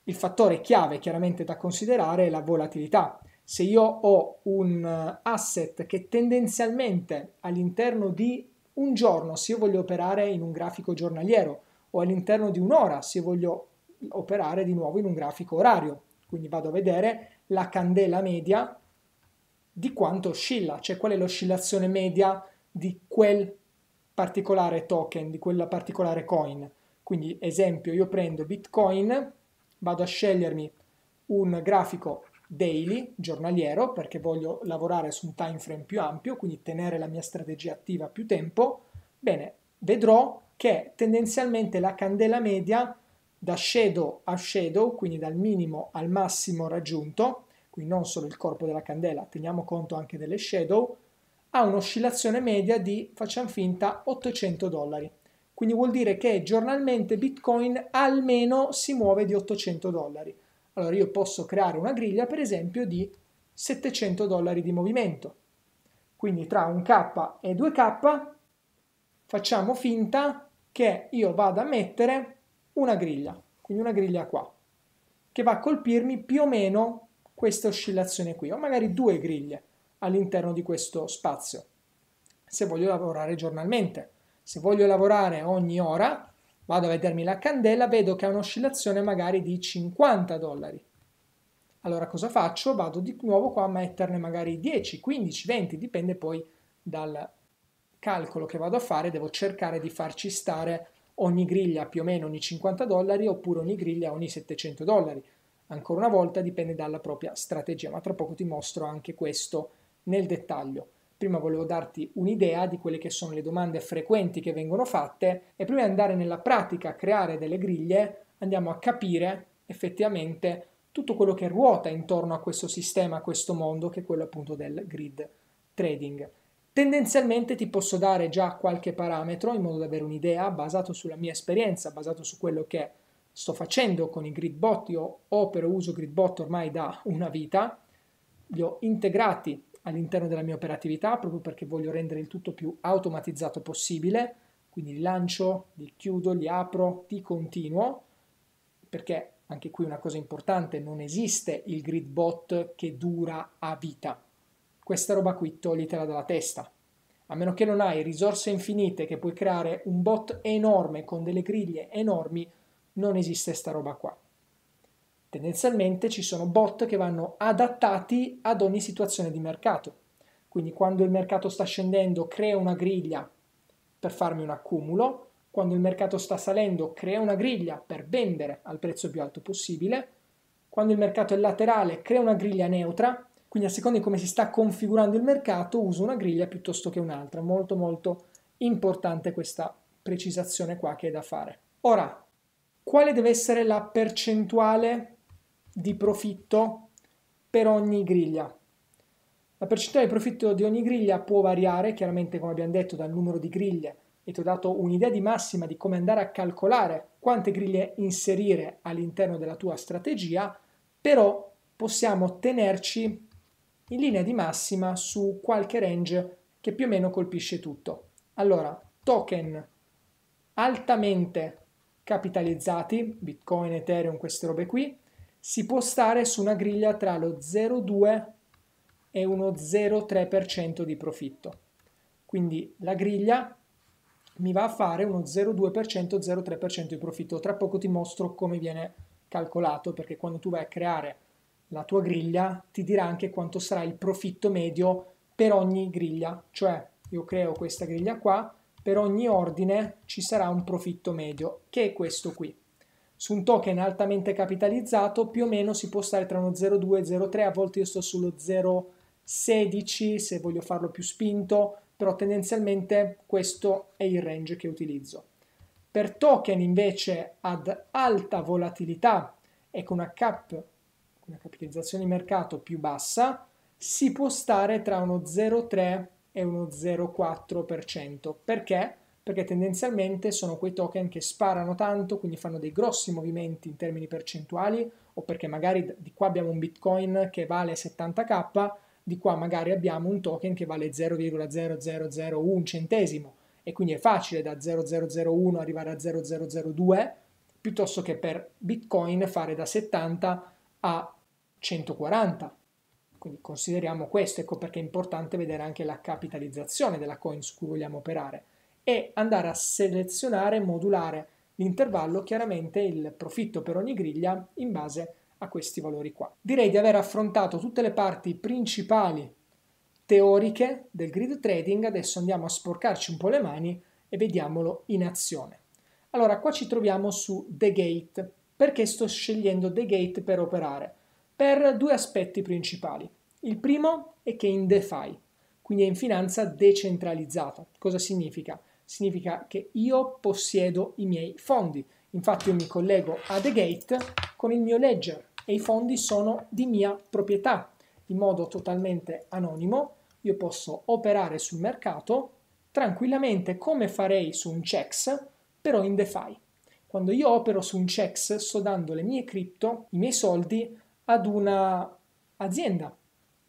Il fattore chiave chiaramente da considerare è la volatilità. Se io ho un asset che tendenzialmente all'interno di un giorno, se io voglio operare in un grafico giornaliero, o all'interno di un'ora, se voglio operare di nuovo in un grafico orario, quindi vado a vedere la candela media di quanto oscilla, cioè qual è l'oscillazione media di quel particolare token, di quella particolare coin. Quindi esempio, io prendo Bitcoin, vado a scegliermi un grafico daily, giornaliero, perché voglio lavorare su un time frame più ampio, quindi tenere la mia strategia attiva più tempo. Bene, vedrò che tendenzialmente la candela media da shadow a shadow, quindi dal minimo al massimo raggiunto, quindi non solo il corpo della candela, teniamo conto anche delle shadow, ha un'oscillazione media di, facciamo finta, ottocento dollari. Quindi vuol dire che giornalmente Bitcoin almeno si muove di ottocento dollari. Allora io posso creare una griglia per esempio di settecento dollari di movimento. Quindi tra un K e due K facciamo finta che io vada a mettere una griglia, quindi una griglia qua, che va a colpirmi più o meno questa oscillazione qui, o magari due griglie all'interno di questo spazio, se voglio lavorare giornalmente. Se voglio lavorare ogni ora, vado a vedermi la candela, vedo che ha un'oscillazione magari di cinquanta dollari. Allora cosa faccio? Vado di nuovo qua a metterne magari dieci, quindici, venti, dipende poi dal calcolo che vado a fare. Devo cercare di farci stare ogni griglia più o meno ogni cinquanta dollari, oppure ogni griglia ogni settecento dollari. Ancora una volta dipende dalla propria strategia, ma tra poco ti mostro anche questo nel dettaglio. Prima volevo darti un'idea di quelle che sono le domande frequenti che vengono fatte, e prima di andare nella pratica a creare delle griglie andiamo a capire effettivamente tutto quello che ruota intorno a questo sistema, a questo mondo che è quello appunto del grid trading. Tendenzialmente ti posso dare già qualche parametro in modo da avere un'idea, basato sulla mia esperienza, basato su quello che sto facendo con i grid bot. Io opero e uso grid bot ormai da una vita, li ho integrati all'interno della mia operatività proprio perché voglio rendere il tutto più automatizzato possibile, quindi li lancio, li chiudo, li apro, li continuo, perché anche qui una cosa importante: non esiste il grid bot che dura a vita. Questa roba qui toglitela dalla testa, a meno che non hai risorse infinite che puoi creare un bot enorme con delle griglie enormi. Non esiste sta roba qua. Tendenzialmente ci sono bot che vanno adattati ad ogni situazione di mercato, quindi quando il mercato sta scendendo creo una griglia per farmi un accumulo, quando il mercato sta salendo creo una griglia per vendere al prezzo più alto possibile, quando il mercato è laterale creo una griglia neutra, quindi a seconda di come si sta configurando il mercato uso una griglia piuttosto che un'altra, molto molto Importante questa precisazione qua che è da fare. Ora, quale deve essere la percentuale di profitto per ogni griglia? La percentuale di profitto di ogni griglia può variare, chiaramente, come abbiamo detto, dal numero di griglie, e ti ho dato un'idea di massima di come andare a calcolare quante griglie inserire all'interno della tua strategia, però possiamo tenerci in linea di massima su qualche range che più o meno colpisce tutto. Allora, token altamente capitalizzati, Bitcoin, Ethereum, queste robe qui, si può stare su una griglia tra lo zero virgola due e uno zero virgola tre per cento di profitto. Quindi la griglia mi va a fare uno zero virgola due per cento, zero virgola tre per cento di profitto. Tra poco ti mostro come viene calcolato, perché quando tu vai a creare la tua griglia ti dirà anche quanto sarà il profitto medio per ogni griglia. Cioè, io creo questa griglia qua, per ogni ordine ci sarà un profitto medio, che è questo qui. Su un token altamente capitalizzato più o meno si può stare tra uno zero virgola due e zero virgola tre, a volte io sto sullo zero virgola sedici se voglio farlo più spinto, però tendenzialmente questo è il range che utilizzo. Per token invece ad alta volatilità e con una cap, una capitalizzazione di mercato più bassa, si può stare tra uno zero virgola tre e uno zero virgola quattro per cento. Perché? Perché tendenzialmente sono quei token che sparano tanto, quindi fanno dei grossi movimenti in termini percentuali, o perché magari di qua abbiamo un Bitcoin che vale settanta K, di qua magari abbiamo un token che vale zero virgola zero zero zero uno centesimo, e quindi è facile da zero virgola zero zero uno arrivare a zero virgola zero zero due, piuttosto che per Bitcoin fare da settanta a centoquaranta. Quindi consideriamo questo, ecco perché è importante vedere anche la capitalizzazione della coin su cui vogliamo operare e andare a selezionare, modulare l'intervallo, chiaramente il profitto per ogni griglia in base a questi valori qua. Direi di aver affrontato tutte le parti principali teoriche del grid trading, adesso andiamo a sporcarci un po' le mani e vediamolo in azione. Allora, qua ci troviamo su DeGate. Perché sto scegliendo DeGate per operare? Per due aspetti principali. Il primo è che è in DeFi, quindi è in finanza decentralizzata. Cosa significa? Significa che io possiedo i miei fondi. Infatti io mi collego a DeGate con il mio Ledger e i fondi sono di mia proprietà. In modo totalmente anonimo io posso operare sul mercato tranquillamente come farei su un CEX, però in DeFi. Quando io opero su un CEX sto dando le mie cripto, i miei soldi, ad una azienda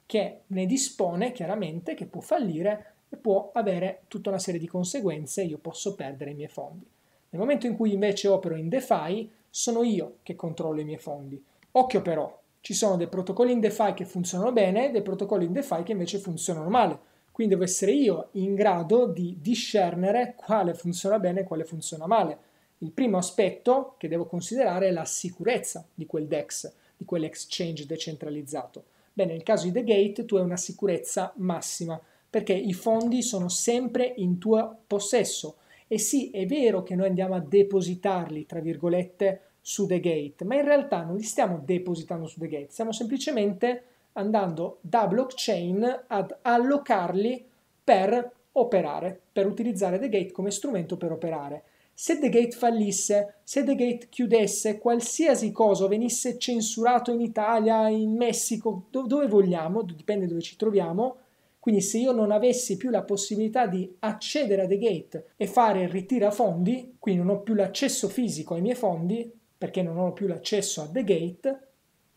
che ne dispone chiaramente, che può fallire e può avere tutta una serie di conseguenze, io posso perdere i miei fondi. Nel momento in cui invece opero in DeFi, sono io che controllo i miei fondi. Occhio però, ci sono dei protocolli in DeFi che funzionano bene e dei protocolli in DeFi che invece funzionano male, quindi devo essere io in grado di discernere quale funziona bene e quale funziona male. Il primo aspetto che devo considerare è la sicurezza di quel DEX, di quell'exchange decentralizzato. Bene, nel caso di DeGate tu hai una sicurezza massima, perché i fondi sono sempre in tuo possesso. E sì, è vero che noi andiamo a depositarli, tra virgolette, su DeGate, ma in realtà non li stiamo depositando su DeGate, stiamo semplicemente andando da blockchain ad allocarli per operare, per utilizzare DeGate come strumento per operare. Se DeGate fallisse, se DeGate chiudesse, qualsiasi cosa venisse censurato in Italia, in Messico, do- dove vogliamo, dipende dove ci troviamo, quindi se io non avessi più la possibilità di accedere a DeGate e fare il ritira fondi, quindi non ho più l'accesso fisico ai miei fondi, perché non ho più l'accesso a DeGate,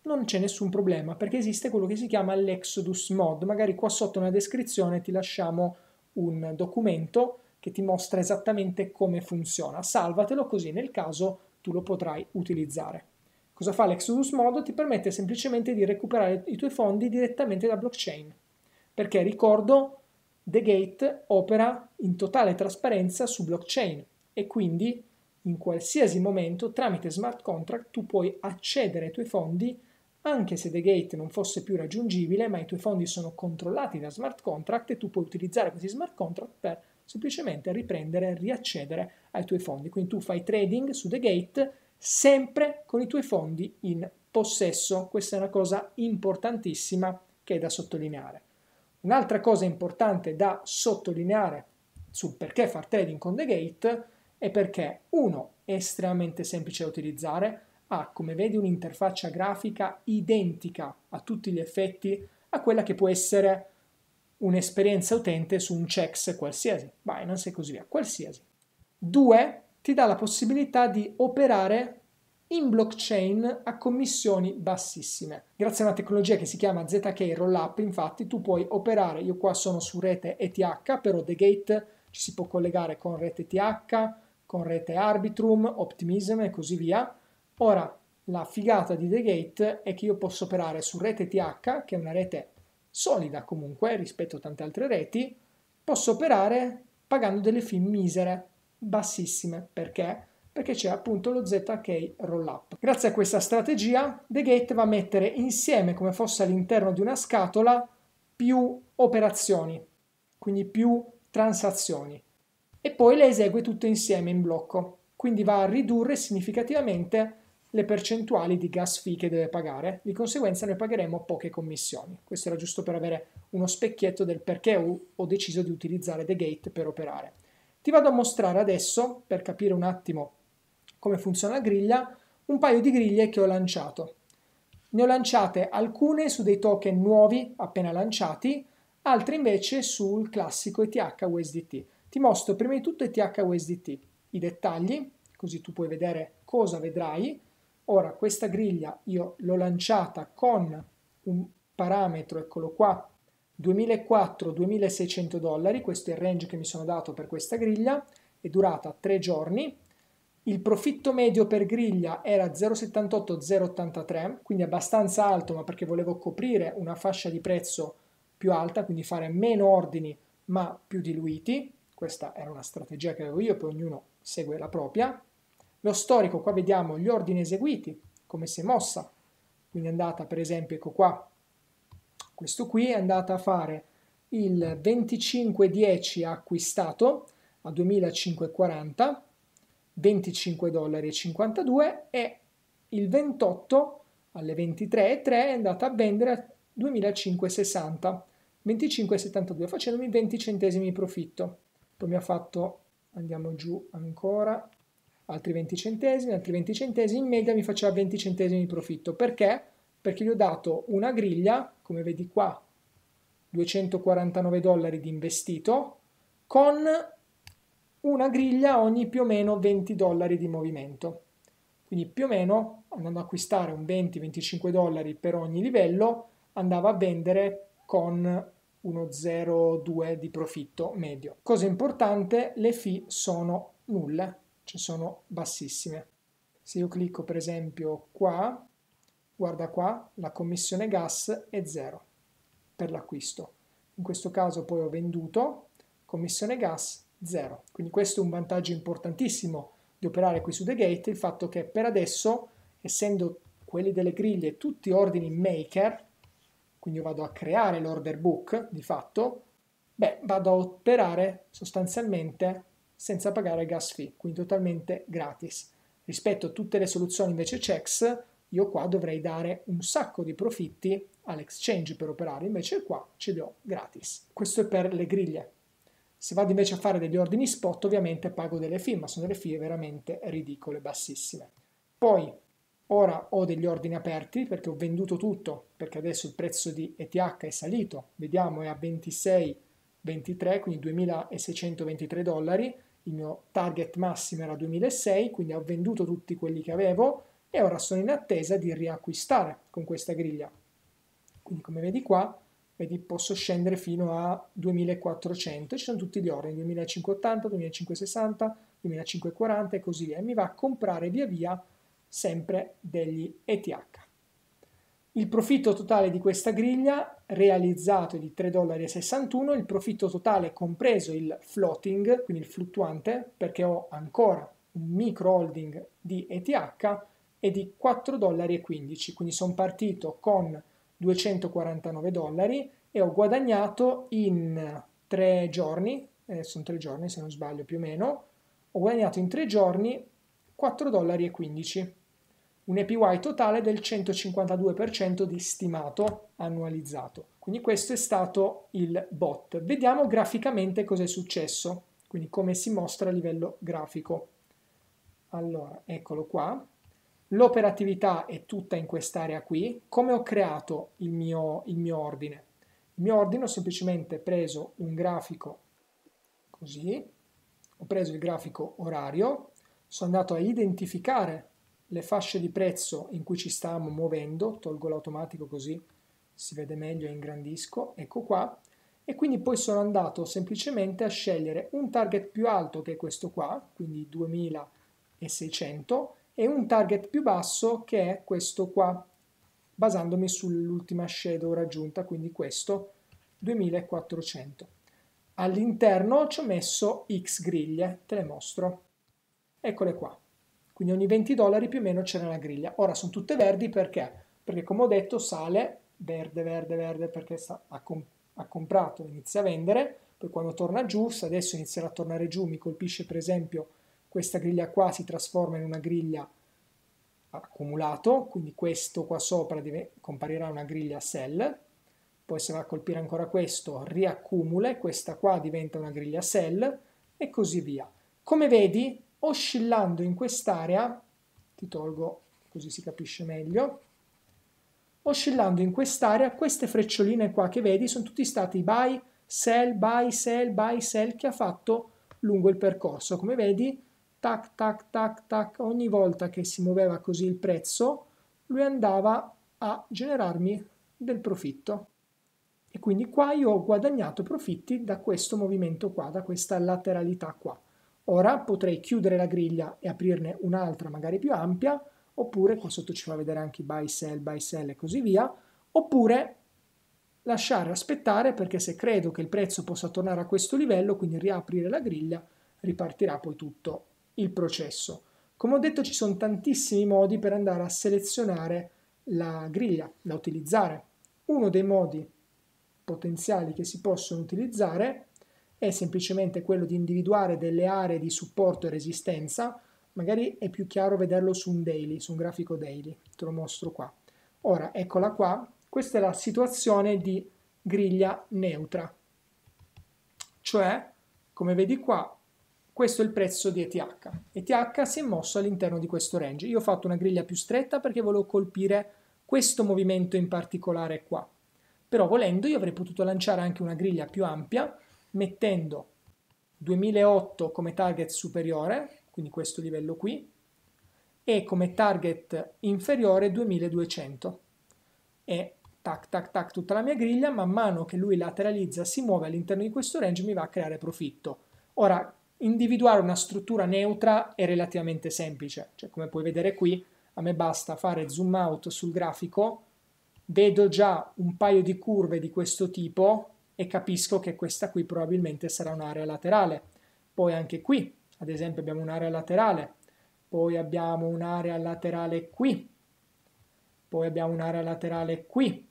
non c'è nessun problema, perché esiste quello che si chiama l'Exodus Mod. Magari qua sotto nella descrizione ti lasciamo un documento che ti mostra esattamente come funziona. Salvatelo, così nel caso tu lo potrai utilizzare. Cosa fa l'Exodus Mod? Ti permette semplicemente di recuperare i tuoi fondi direttamente da blockchain, perché ricordo, DeGate opera in totale trasparenza su blockchain e quindi in qualsiasi momento tramite smart contract tu puoi accedere ai tuoi fondi, anche se DeGate non fosse più raggiungibile, ma i tuoi fondi sono controllati da smart contract e tu puoi utilizzare questi smart contract per semplicemente riprendere, riaccedere ai tuoi fondi. Quindi tu fai trading su DeGate sempre con i tuoi fondi in possesso. Questa è una cosa importantissima che è da sottolineare. Un'altra cosa importante da sottolineare su perché far trading con DeGate è perché, uno, è estremamente semplice da utilizzare, ha, come vedi, un'interfaccia grafica identica a tutti gli effetti a quella che può essere un'esperienza utente su un checks qualsiasi, Binance e così via, qualsiasi. Due, ti dà la possibilità di operare in blockchain a commissioni bassissime. Grazie a una tecnologia che si chiama zeta ka Rollup, infatti, tu puoi operare, io qua sono su rete E T H, però DeGate ci si può collegare con rete E T H, con rete Arbitrum, Optimism e così via. Ora, la figata di DeGate è che io posso operare su rete E T H, che è una rete solida comunque rispetto a tante altre reti, posso operare pagando delle fee misere, bassissime. Perché? Perché c'è appunto lo zeta ka Rollup. Grazie a questa strategia, DeGate va a mettere insieme, come fosse all'interno di una scatola, più operazioni, quindi più transazioni, e poi le esegue tutte insieme in blocco. Quindi va a ridurre significativamente le percentuali di gas fee che deve pagare, di conseguenza noi pagheremo poche commissioni. Questo era giusto per avere uno specchietto del perché ho deciso di utilizzare DeGate per operare. Ti vado a mostrare adesso, per capire un attimo come funziona la griglia, un paio di griglie che ho lanciato. Ne ho lanciate alcune su dei token nuovi appena lanciati, altre invece sul classico E T H U S D T. Ti mostro prima di tutto E T H U S D T. I dettagli, così tu puoi vedere cosa vedrai. Ora, questa griglia io l'ho lanciata con un parametro, eccolo qua, duemilaquattrocento duemilaseicento dollari, questo è il range che mi sono dato per questa griglia, è durata tre giorni, il profitto medio per griglia era zero virgola settantotto zero ottantatré, quindi abbastanza alto, ma perché volevo coprire una fascia di prezzo più alta, quindi fare meno ordini ma più diluiti. Questa era una strategia che avevo io, poi ognuno segue la propria. Lo storico, qua vediamo gli ordini eseguiti, come si è mossa, quindi è andata, per esempio, ecco qua, questo qui è andata a fare il venticinque dieci, ha acquistato a duemilacinquecentoquaranta, venticinque dollari e cinquantadue, e il ventotto alle ventitré e tre è andata a vendere a duemilacinquecentosessanta, venticinque settantadue, facendomi venti centesimi di profitto. Poi mi ha fatto, andiamo giù ancora, altri venti centesimi, altri venti centesimi, in media mi faceva venti centesimi di profitto. Perché? Perché gli ho dato una griglia, come vedi qua, duecentoquarantanove dollari di investito, con una griglia ogni più o meno venti dollari di movimento. Quindi più o meno, andando ad acquistare un venti venticinque dollari per ogni livello, andava a vendere con uno virgola zero due di profitto medio. Cosa importante, le fee sono nulle, cioè sono bassissime. Se io clicco per esempio qua, guarda qua, la commissione gas è zero per l'acquisto. In questo caso poi ho venduto, commissione gas zero. Quindi questo è un vantaggio importantissimo di operare qui su DeGate, il fatto che per adesso, essendo quelli delle griglie tutti ordini maker, quindi io vado a creare l'order book di fatto, beh, vado a operare sostanzialmente senza pagare gas fee, quindi totalmente gratis. Rispetto a tutte le soluzioni invece checks, io qua dovrei dare un sacco di profitti all'exchange per operare, invece qua ce li ho gratis. Questo è per le griglie. Se vado invece a fare degli ordini spot, ovviamente pago delle fee, ma sono delle fee veramente ridicole, bassissime. Poi, ora ho degli ordini aperti perché ho venduto tutto, perché adesso il prezzo di E T H è salito, vediamo è a ventisei ventitré, quindi duemilaseicentoventitré dollari, il mio target massimo era duemilasei, quindi ho venduto tutti quelli che avevo e ora sono in attesa di riacquistare con questa griglia. Quindi come vedi qua, vedi, posso scendere fino a duemilaquattrocento, ci sono tutti gli ordini, duemilacinquecentottanta duemilacinquecentosessanta duemilacinquecentoquaranta e così via, e mi va a comprare via via sempre degli E T H. Il profitto totale di questa griglia realizzato è di tre dollari e sessantuno, il profitto totale compreso il floating, quindi il fluttuante, perché ho ancora un micro holding di E T H, è di quattro dollari e quindici, quindi sono partito con duecentoquarantanove dollari e ho guadagnato in tre giorni, eh, sono tre giorni se non sbaglio più o meno, ho guadagnato in tre giorni quattro dollari e quindici. Un E P Y totale del centocinquantadue per cento di stimato annualizzato. Quindi questo è stato il bot. Vediamo graficamente cosa è successo. quindi come si mostra a livello grafico. Allora, eccolo qua. L'operatività è tutta in quest'area qui. Come ho creato il mio, il mio ordine? Il mio ordine ho semplicemente preso un grafico così, ho preso il grafico orario, sono andato a identificare le fasce di prezzo in cui ci stiamo muovendo, tolgo l'automatico così si vede meglio e ingrandisco, ecco qua, e quindi poi sono andato semplicemente a scegliere un target più alto che è questo qua, quindi duemilaseicento, e un target più basso che è questo qua, basandomi sull'ultima shadow raggiunta, quindi questo duemilaquattrocento. All'interno ci ho messo X griglie, te le mostro, eccole qua. Quindi ogni venti dollari più o meno c'era una griglia. Ora sono tutte verdi perché? Perché come ho detto sale verde, verde, verde perché sta, ha, comp ha comprato, inizia a vendere, poi quando torna giù, se adesso inizierà a tornare giù, mi colpisce per esempio questa griglia qua, si trasforma in una griglia accumulato, quindi questo qua sopra comparirà una griglia sell, poi se va a colpire ancora questo riaccumula, questa qua diventa una griglia sell e così via. Come vedi, oscillando in quest'area, ti tolgo così si capisce meglio, oscillando in quest'area queste freccioline qua che vedi sono tutti stati buy, sell, buy, sell, buy, sell che ha fatto lungo il percorso. Come vedi, tac, tac, tac, tac, ogni volta che si muoveva così il prezzo lui andava a generarmi del profitto e quindi qua io ho guadagnato profitti da questo movimento qua, da questa lateralità qua. Ora potrei chiudere la griglia e aprirne un'altra magari più ampia, oppure qua sotto ci fa vedere anche i buy, sell, buy, sell e così via, oppure lasciare aspettare perché se credo che il prezzo possa tornare a questo livello, quindi riaprire la griglia, ripartirà poi tutto il processo. Come ho detto ci sono tantissimi modi per andare a selezionare la griglia, da utilizzare. Uno dei modi potenziali che si possono utilizzare è semplicemente quello di individuare delle aree di supporto e resistenza, magari è più chiaro vederlo su un daily, su un grafico daily, te lo mostro qua. Ora, eccola qua, questa è la situazione di griglia neutra, cioè, come vedi qua, questo è il prezzo di E T H. E T H si è mosso all'interno di questo range. Io ho fatto una griglia più stretta perché volevo colpire questo movimento in particolare qua, però volendo io avrei potuto lanciare anche una griglia più ampia, mettendo duemilaotto come target superiore, quindi questo livello qui, e come target inferiore duemiladuecento. E tac tac tac tutta la mia griglia, man mano che lui lateralizza, si muove all'interno di questo range, mi va a creare profitto. Ora, individuare una struttura neutra è relativamente semplice, cioè come puoi vedere qui, a me basta fare zoom out sul grafico, vedo già un paio di curve di questo tipo, e capisco che questa qui probabilmente sarà un'area laterale. Poi anche qui, ad esempio, abbiamo un'area laterale, poi abbiamo un'area laterale qui, poi abbiamo un'area laterale qui,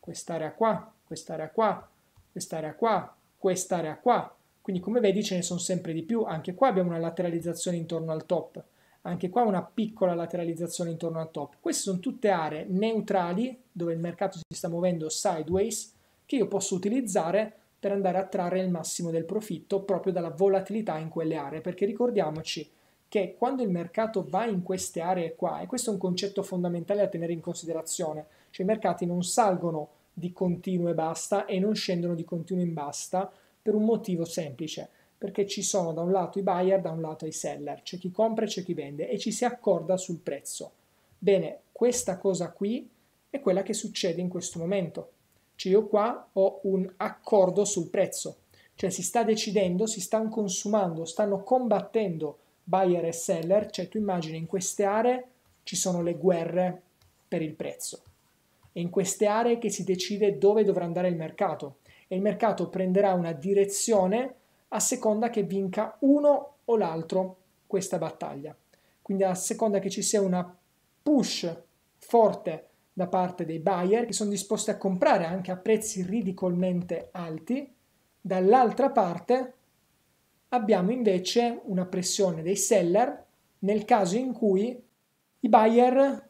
quest'area qua, quest'area qua, quest'area qua, quest'area qua. Quindi come vedi ce ne sono sempre di più. Anche qua abbiamo una lateralizzazione intorno al top, anche qua una piccola lateralizzazione intorno al top. Queste sono tutte aree neutrali dove il mercato si sta muovendo sideways, che io posso utilizzare per andare a trarre il massimo del profitto proprio dalla volatilità in quelle aree, perché ricordiamoci che quando il mercato va in queste aree qua, e questo è un concetto fondamentale da tenere in considerazione, cioè i mercati non salgono di continuo e basta e non scendono di continuo in basta per un motivo semplice, perché ci sono da un lato i buyer, da un lato i seller, c'è chi compra e c'è chi vende e ci si accorda sul prezzo. Bene, questa cosa qui è quella che succede in questo momento. Cioè io qua ho un accordo sul prezzo, cioè si sta decidendo, si stanno consumando, stanno combattendo buyer e seller, cioè tu immagini in queste aree ci sono le guerre per il prezzo, è in queste aree che si decide dove dovrà andare il mercato e il mercato prenderà una direzione a seconda che vinca uno o l'altro questa battaglia, quindi a seconda che ci sia una push forte da parte dei buyer che sono disposti a comprare anche a prezzi ridicolmente alti, dall'altra parte abbiamo invece una pressione dei seller nel caso in cui i buyer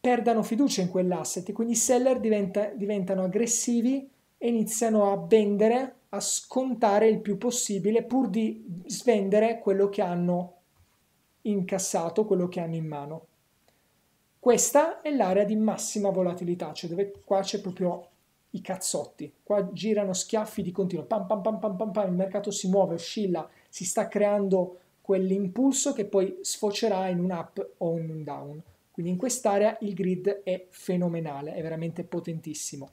perdano fiducia in quell'asset, quindi i seller diventa, diventano aggressivi e iniziano a vendere a scontare il più possibile pur di svendere quello che hanno incassato, quello che hanno in mano. Questa è l'area di massima volatilità, cioè dove qua c'è proprio i cazzotti, qua girano schiaffi di continuo, pam, pam, pam, pam, pam, pam, il mercato si muove, oscilla, si sta creando quell'impulso che poi sfocerà in un up o in un down. Quindi in quest'area il grid è fenomenale, è veramente potentissimo.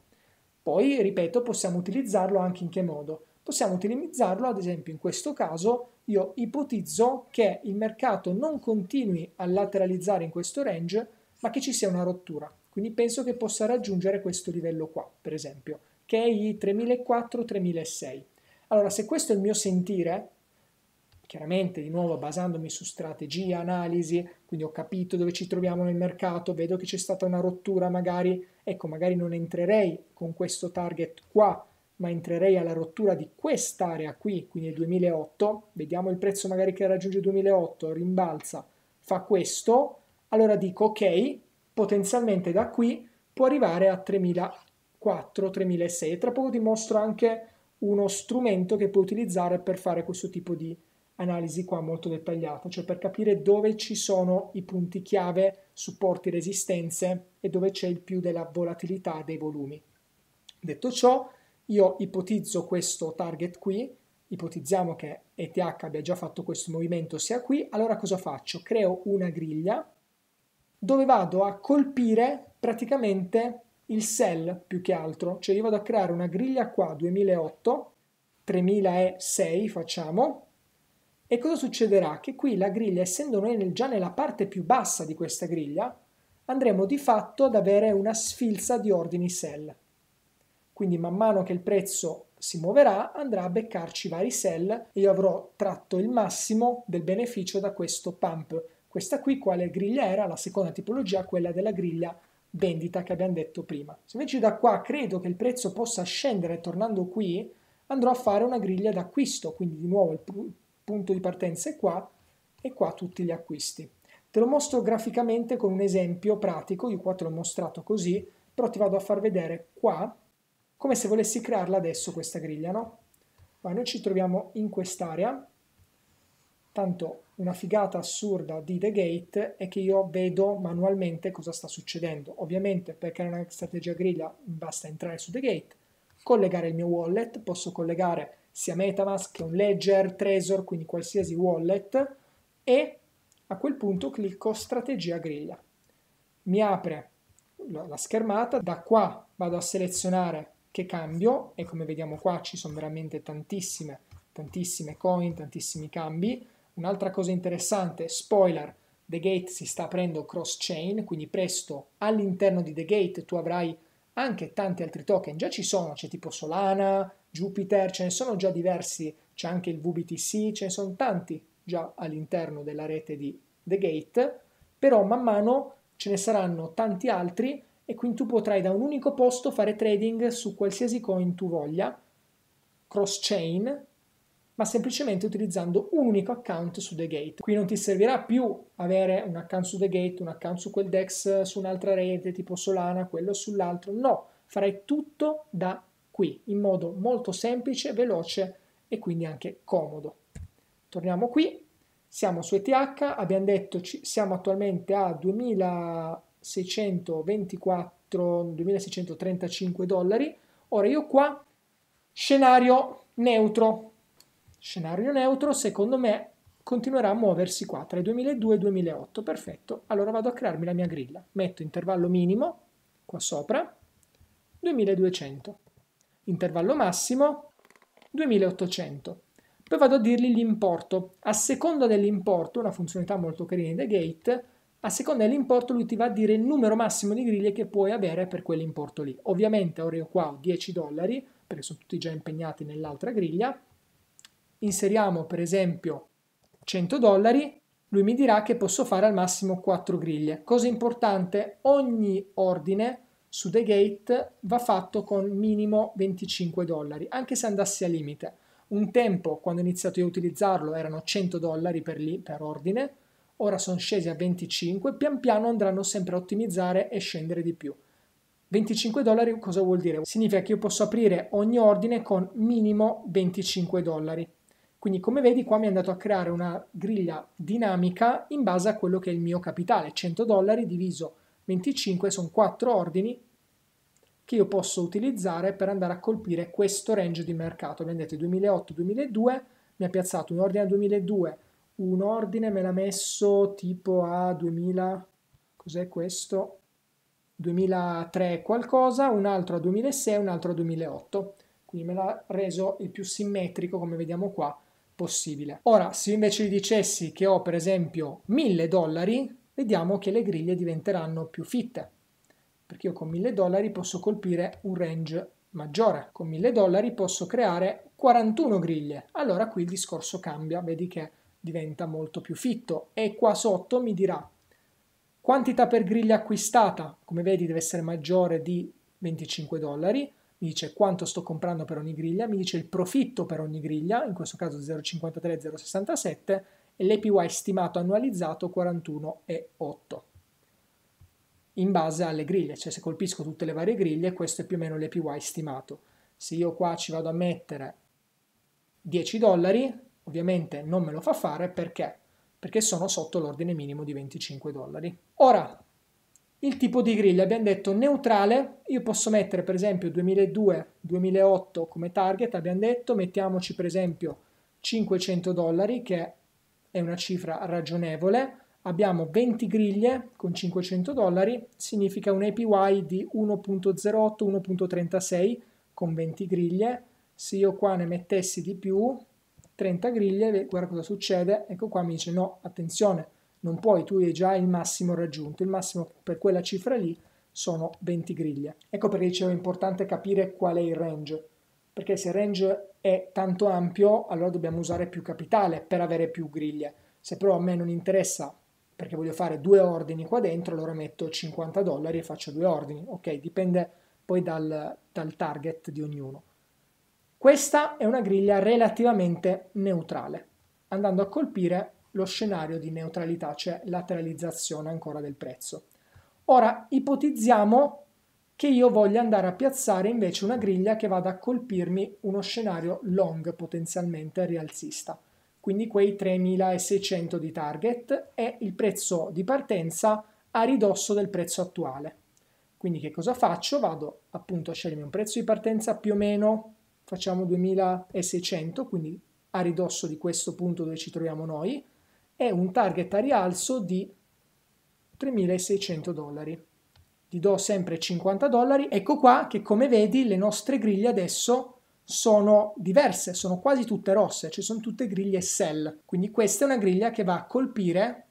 Poi, ripeto, possiamo utilizzarlo anche in che modo? Possiamo utilizzarlo, ad esempio, in questo caso io ipotizzo che il mercato non continui a lateralizzare in questo range, ma che ci sia una rottura. Quindi penso che possa raggiungere questo livello qua, per esempio, che è i tremilaquattrocento-tremilasei. Allora, se questo è il mio sentire, chiaramente di nuovo basandomi su strategia, analisi, quindi ho capito dove ci troviamo nel mercato, vedo che c'è stata una rottura magari, ecco, magari non entrerei con questo target qua, ma entrerei alla rottura di quest'area qui, quindi il duemilaotto, vediamo il prezzo magari che raggiunge il duemilaotto, rimbalza, fa questo, allora dico ok, potenzialmente da qui può arrivare a tremilaquattrocento-tremilasei e tra poco ti mostro anche uno strumento che puoi utilizzare per fare questo tipo di analisi qua molto dettagliata, cioè per capire dove ci sono i punti chiave, supporti, resistenze e dove c'è il più della volatilità dei volumi. Detto ciò, io ipotizzo questo target qui, ipotizziamo che E T H abbia già fatto questo movimento sia qui, allora cosa faccio? Creo una griglia dove vado a colpire praticamente il sell più che altro, cioè io vado a creare una griglia qua duemilaotto, tremilasei facciamo, e cosa succederà? Che qui la griglia, essendo noi nel, già nella parte più bassa di questa griglia, andremo di fatto ad avere una sfilza di ordini sell. Quindi man mano che il prezzo si muoverà andrà a beccarci vari sell e io avrò tratto il massimo del beneficio da questo pump. Questa qui quale griglia era? La seconda tipologia, quella della griglia vendita che abbiamo detto prima. Se invece da qua credo che il prezzo possa scendere tornando qui, andrò a fare una griglia d'acquisto, quindi di nuovo il punto di partenza è qua e qua tutti gli acquisti. Te lo mostro graficamente con un esempio pratico, io qua te l'ho mostrato così, però ti vado a far vedere qua come se volessi crearla adesso questa griglia, no? Ma noi ci troviamo in quest'area, tanto una figata assurda di DeGate è che io vedo manualmente cosa sta succedendo. Ovviamente per creare una strategia griglia basta entrare su DeGate, collegare il mio wallet, posso collegare sia Metamask che un Ledger, Trezor, quindi qualsiasi wallet, e a quel punto clicco strategia griglia. Mi apre la schermata, da qua vado a selezionare che cambio e come vediamo qua ci sono veramente tantissime tantissime coin, tantissimi cambi. Un'altra cosa interessante, spoiler, DeGate si sta aprendo cross chain, quindi presto all'interno di DeGate tu avrai anche tanti altri token, già ci sono, c'è tipo Solana, Jupiter, ce ne sono già diversi, c'è anche il W B T C, ce ne sono tanti già all'interno della rete di DeGate, però man mano ce ne saranno tanti altri e quindi tu potrai da un unico posto fare trading su qualsiasi coin tu voglia, cross chain, ma semplicemente utilizzando un unico account su DeGate. Qui non ti servirà più avere un account su DeGate, un account su quel DEX, su un'altra rete tipo Solana, quello sull'altro, no, farai tutto da qui, in modo molto semplice, veloce e quindi anche comodo. Torniamo qui, siamo su E T H, abbiamo detto siamo attualmente a duemilaseicentoventiquattro, duemilaseicentotrentacinque dollari, ora io qua scenario neutro, scenario neutro secondo me continuerà a muoversi qua tra i duemiladue e i duemilaotto, perfetto, allora vado a crearmi la mia griglia, metto intervallo minimo qua sopra duemiladuecento, intervallo massimo duemilaottocento, poi vado a dirgli l'importo, a seconda dell'importo, una funzionalità molto carina di DeGate, a seconda dell'importo lui ti va a dire il numero massimo di griglie che puoi avere per quell'importo lì, ovviamente ora io qua ho dieci dollari perché sono tutti già impegnati nell'altra griglia, inseriamo per esempio cento dollari, lui mi dirà che posso fare al massimo quattro griglie. Cosa importante, ogni ordine su DeGate va fatto con minimo venticinque dollari, anche se andassi al limite. Un tempo, quando ho iniziato io a utilizzarlo, erano cento dollari per, per ordine, ora sono scesi a venticinque, pian piano andranno sempre a ottimizzare e scendere di più. venticinque dollari cosa vuol dire? Significa che io posso aprire ogni ordine con minimo venticinque dollari. Quindi come vedi qua mi è andato a creare una griglia dinamica in base a quello che è il mio capitale, cento dollari diviso venticinque sono quattro ordini che io posso utilizzare per andare a colpire questo range di mercato. Abbiamo detto duemilaotto duemiladue, mi ha piazzato un ordine a duemiladue, un ordine me l'ha messo tipo a duemila, cos'è questo? duemilatré qualcosa, un altro a duemilasei, un altro a duemilaotto, quindi me l'ha reso il più simmetrico come vediamo qua possibile. Ora se invece gli dicessi che ho per esempio mille dollari, vediamo che le griglie diventeranno più fitte, perché io con mille dollari posso colpire un range maggiore, con mille dollari posso creare quarantuno griglie, allora qui il discorso cambia, vedi che diventa molto più fitto e qua sotto mi dirà quantità per griglia acquistata, come vedi deve essere maggiore di venticinque dollari, mi dice quanto sto comprando per ogni griglia, mi dice il profitto per ogni griglia, in questo caso zero virgola cinquantatré zero virgola sessantasette e l'A P Y stimato annualizzato quarantuno virgola otto. In base alle griglie, cioè se colpisco tutte le varie griglie questo è più o meno l'A P Y stimato. Se io qua ci vado a mettere dieci dollari ovviamente non me lo fa fare perché? Perché sono sotto l'ordine minimo di venticinque dollari. Ora il tipo di griglia abbiamo detto neutrale, io posso mettere per esempio duemiladue duemilaotto come target, abbiamo detto mettiamoci per esempio cinquecento dollari che è una cifra ragionevole. Abbiamo venti griglie con cinquecento dollari, significa un A P Y di uno virgola zero otto uno virgola trentasei con venti griglie. Se io qua ne mettessi di più, trenta griglie, guarda cosa succede, ecco qua mi dice no, attenzione, non puoi, tu hai già il massimo raggiunto, il massimo per quella cifra lì sono venti griglie. Ecco perché dicevo è importante capire qual è il range, perché se il range è tanto ampio allora dobbiamo usare più capitale per avere più griglie, se però a me non interessa perché voglio fare due ordini qua dentro, allora metto cinquanta dollari e faccio due ordini, ok? Dipende poi dal, dal target di ognuno. Questa è una griglia relativamente neutrale, andando a colpire lo scenario di neutralità, cioè lateralizzazione ancora del prezzo. Ora ipotizziamo che io voglia andare a piazzare invece una griglia che vada a colpirmi uno scenario long potenzialmente rialzista. Quindi quei tremilaseicento di target è il prezzo di partenza a ridosso del prezzo attuale. Quindi che cosa faccio? Vado appunto a scegliermi un prezzo di partenza più o meno, facciamo duemilaseicento, quindi a ridosso di questo punto dove ci troviamo noi, e un target a rialzo di tremilaseicento dollari. Gli do sempre cinquanta dollari, ecco qua che come vedi le nostre griglie adesso sono diverse, sono quasi tutte rosse, ci sono tutte griglie sell, quindi questa è una griglia che va a colpire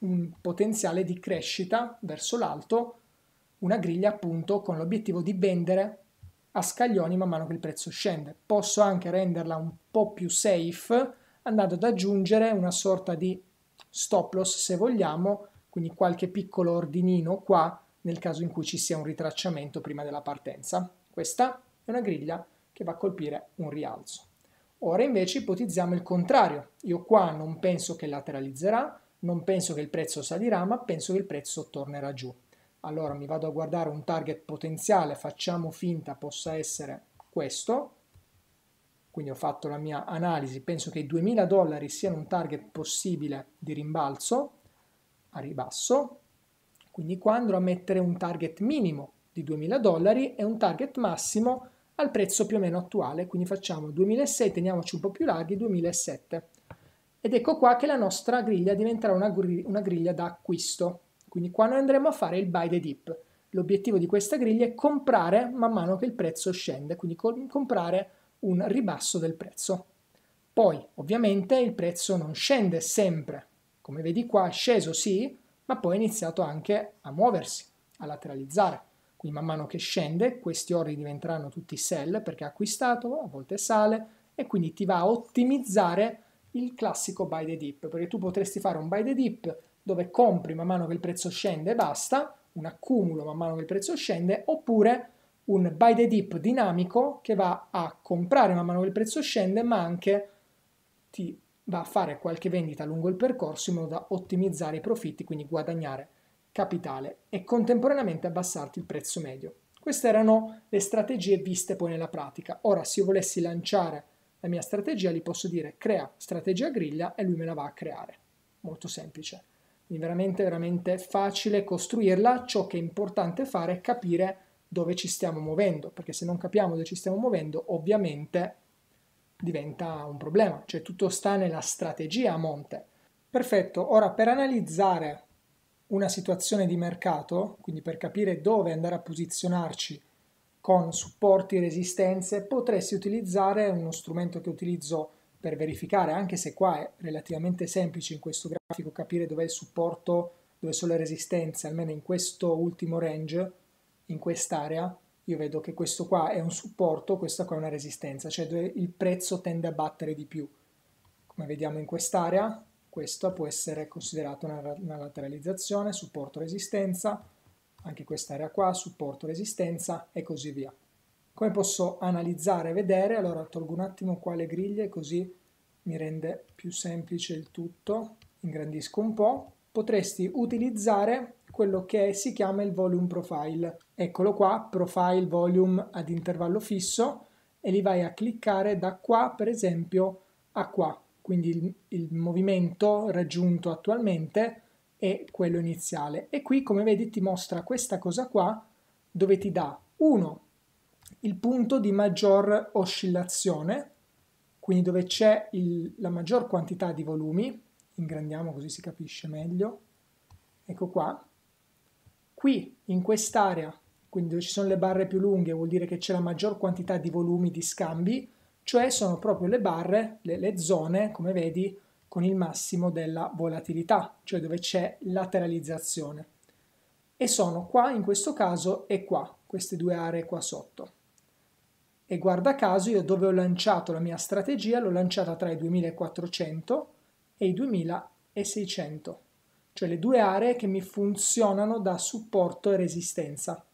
un potenziale di crescita verso l'alto, una griglia appunto con l'obiettivo di vendere a scaglioni man mano che il prezzo scende. Posso anche renderla un po' più safe andando ad aggiungere una sorta di stop loss se vogliamo, quindi qualche piccolo ordinino qua nel caso in cui ci sia un ritracciamento prima della partenza. Questa è una griglia che va a colpire un rialzo. Ora invece ipotizziamo il contrario, io qua non penso che lateralizzerà, non penso che il prezzo salirà, ma penso che il prezzo tornerà giù. Allora mi vado a guardare un target potenziale, facciamo finta possa essere questo, quindi ho fatto la mia analisi, penso che i duemila dollari siano un target possibile di rimbalzo a ribasso, quindi qua andrò a mettere un target minimo di duemila dollari e un target massimo al prezzo più o meno attuale, quindi facciamo duemilasei, teniamoci un po' più larghi, duemilasette, ed ecco qua che la nostra griglia diventerà una, gr una griglia da acquisto, quindi qua noi andremo a fare il buy the dip. L'obiettivo di questa griglia è comprare man mano che il prezzo scende, quindi comprare un ribasso del prezzo. Poi ovviamente il prezzo non scende sempre, come vedi qua è sceso sì, ma poi è iniziato anche a muoversi, a lateralizzare. Quindi man mano che scende questi ordini diventeranno tutti sell perché ha acquistato, a volte sale e quindi ti va a ottimizzare il classico buy the dip, perché tu potresti fare un buy the dip dove compri man mano che il prezzo scende e basta, un accumulo man mano che il prezzo scende, oppure un buy the dip dinamico che va a comprare man mano che il prezzo scende ma anche ti va a fare qualche vendita lungo il percorso in modo da ottimizzare i profitti, quindi guadagnare capitale e contemporaneamente abbassarti il prezzo medio. Queste erano le strategie viste poi nella pratica. Ora, se io volessi lanciare la mia strategia, gli posso dire crea strategia griglia e lui me la va a creare. Molto semplice. Quindi veramente, veramente facile costruirla. Ciò che è importante fare è capire dove ci stiamo muovendo, perché se non capiamo dove ci stiamo muovendo, ovviamente diventa un problema. Cioè tutto sta nella strategia a monte. Perfetto. Ora, per analizzare una situazione di mercato, quindi per capire dove andare a posizionarci con supporti e resistenze, potresti utilizzare uno strumento che utilizzo per verificare, anche se qua è relativamente semplice in questo grafico capire dove è il supporto, dove sono le resistenze, almeno in questo ultimo range, in quest'area, io vedo che questo qua è un supporto, questa qua è una resistenza, cioè dove il prezzo tende a battere di più. Come vediamo in quest'area, questa può essere considerata una, una lateralizzazione, supporto-resistenza, anche quest'area qua, supporto-resistenza e così via. Come posso analizzare e vedere? Allora tolgo un attimo qua le griglie, così mi rende più semplice il tutto, ingrandisco un po'. Potresti utilizzare quello che si chiama il volume profile. Eccolo qua, profile volume ad intervallo fisso, e li vai a cliccare da qua per esempio a qua. Quindi il, il movimento raggiunto attualmente è quello iniziale. E qui, come vedi, ti mostra questa cosa qua, dove ti dà uno il punto di maggior oscillazione, quindi dove c'è la maggior quantità di volumi. Ingrandiamo così si capisce meglio. Ecco qua. Qui, in quest'area, quindi dove ci sono le barre più lunghe, vuol dire che c'è la maggior quantità di volumi di scambi, cioè sono proprio le barre, le, le zone, come vedi, con il massimo della volatilità, cioè dove c'è lateralizzazione. E sono qua, in questo caso, e qua, queste due aree qua sotto. E guarda caso, io dove ho lanciato la mia strategia, l'ho lanciata tra i duemilaquattrocento e i duemilaseicento, cioè le due aree che mi funzionano da supporto e resistenza.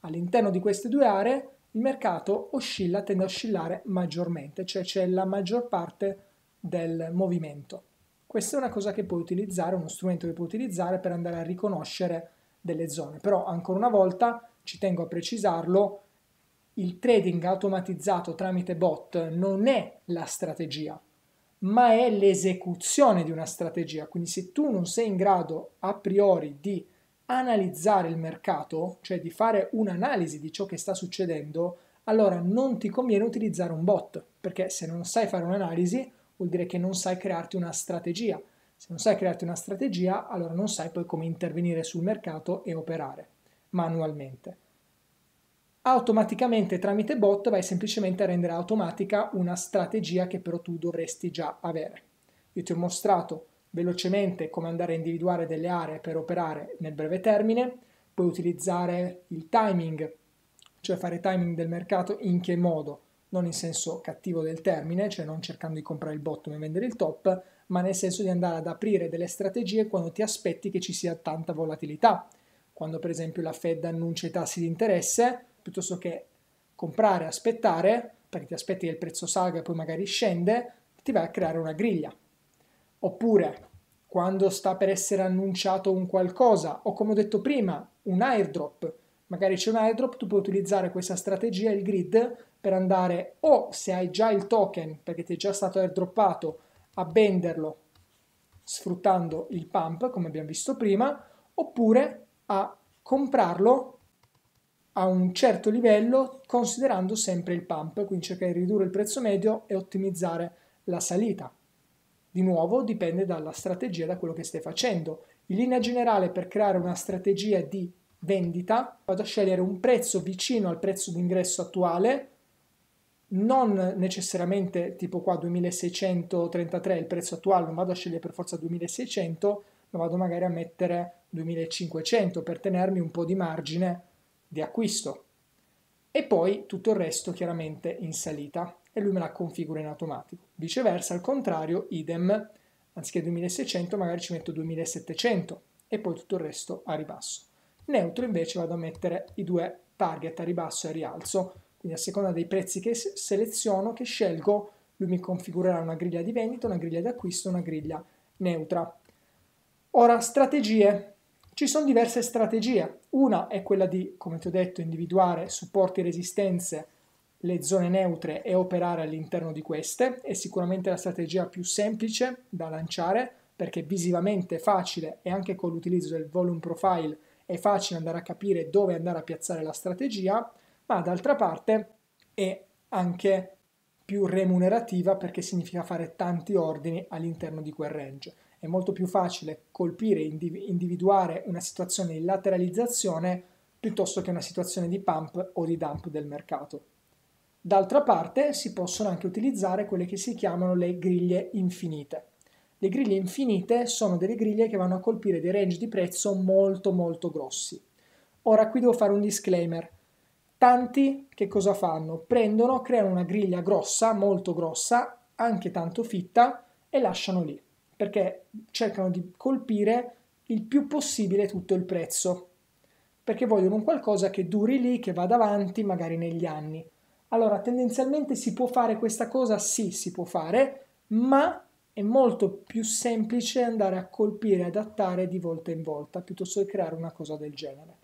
All'interno di queste due aree il mercato oscilla, tende a oscillare maggiormente, cioè c'è la maggior parte del movimento. Questa è una cosa che puoi utilizzare, uno strumento che puoi utilizzare per andare a riconoscere delle zone. Però ancora una volta ci tengo a precisarlo, il trading automatizzato tramite bot non è la strategia, ma è l'esecuzione di una strategia. Quindi se tu non sei in grado a priori di analizzare il mercato, cioè di fare un'analisi di ciò che sta succedendo, allora non ti conviene utilizzare un bot, perché se non sai fare un'analisi vuol dire che non sai crearti una strategia. Se non sai crearti una strategia, allora non sai poi come intervenire sul mercato e operare manualmente. Automaticamente tramite bot vai semplicemente a rendere automatica una strategia che però tu dovresti già avere. Io ti ho mostrato velocemente come andare a individuare delle aree per operare nel breve termine, puoi utilizzare il timing, cioè fare timing del mercato in che modo? Non in senso cattivo del termine, cioè non cercando di comprare il bottom e vendere il top, ma nel senso di andare ad aprire delle strategie quando ti aspetti che ci sia tanta volatilità, quando per esempio la Fed annuncia i tassi di interesse, piuttosto che comprare e aspettare, perché ti aspetti che il prezzo salga e poi magari scende, ti vai a creare una griglia. Oppure quando sta per essere annunciato un qualcosa, o come ho detto prima, un airdrop, magari c'è un airdrop, tu puoi utilizzare questa strategia, il grid, per andare, o se hai già il token perché ti è già stato airdroppato, a venderlo sfruttando il pump come abbiamo visto prima, oppure a comprarlo a un certo livello considerando sempre il pump, quindi cercare di ridurre il prezzo medio e ottimizzare la salita. Di nuovo dipende dalla strategia, da quello che stai facendo. In linea generale, per creare una strategia di vendita vado a scegliere un prezzo vicino al prezzo d'ingresso attuale, non necessariamente tipo qua duemilaseicentotrentatré il prezzo attuale, non vado a scegliere per forza duemilaseicento, ma vado magari a mettere duemilacinquecento per tenermi un po' di margine di acquisto, e poi tutto il resto chiaramente in salita, e lui me la configura in automatico. Viceversa, al contrario, idem, anziché duemilaseicento magari ci metto duemilasettecento e poi tutto il resto a ribasso. Neutro invece vado a mettere i due target a ribasso e a rialzo, quindi a seconda dei prezzi che seleziono, che scelgo, lui mi configurerà una griglia di vendita, una griglia di acquisto, una griglia neutra. Ora, strategie Ci sono diverse strategie. Una è quella di, come ti ho detto, individuare supporti e resistenze, le zone neutre e operare all'interno di queste. È sicuramente la strategia più semplice da lanciare perché visivamente è facile e anche con l'utilizzo del volume profile è facile andare a capire dove andare a piazzare la strategia, ma d'altra parte è anche più remunerativa perché significa fare tanti ordini all'interno di quel range. È molto più facile colpire, individuare una situazione di lateralizzazione piuttosto che una situazione di pump o di dump del mercato. D'altra parte si possono anche utilizzare quelle che si chiamano le griglie infinite. Le griglie infinite sono delle griglie che vanno a colpire dei range di prezzo molto molto grossi. Ora qui devo fare un disclaimer. Tanti che cosa fanno? Prendono, creano una griglia grossa, molto grossa, anche tanto fitta e lasciano lì, perché cercano di colpire il più possibile tutto il prezzo, perché vogliono un qualcosa che duri lì, che vada avanti magari negli anni. Allora, tendenzialmente si può fare questa cosa? Sì, si può fare, ma è molto più semplice andare a colpire e adattare di volta in volta, piuttosto che creare una cosa del genere.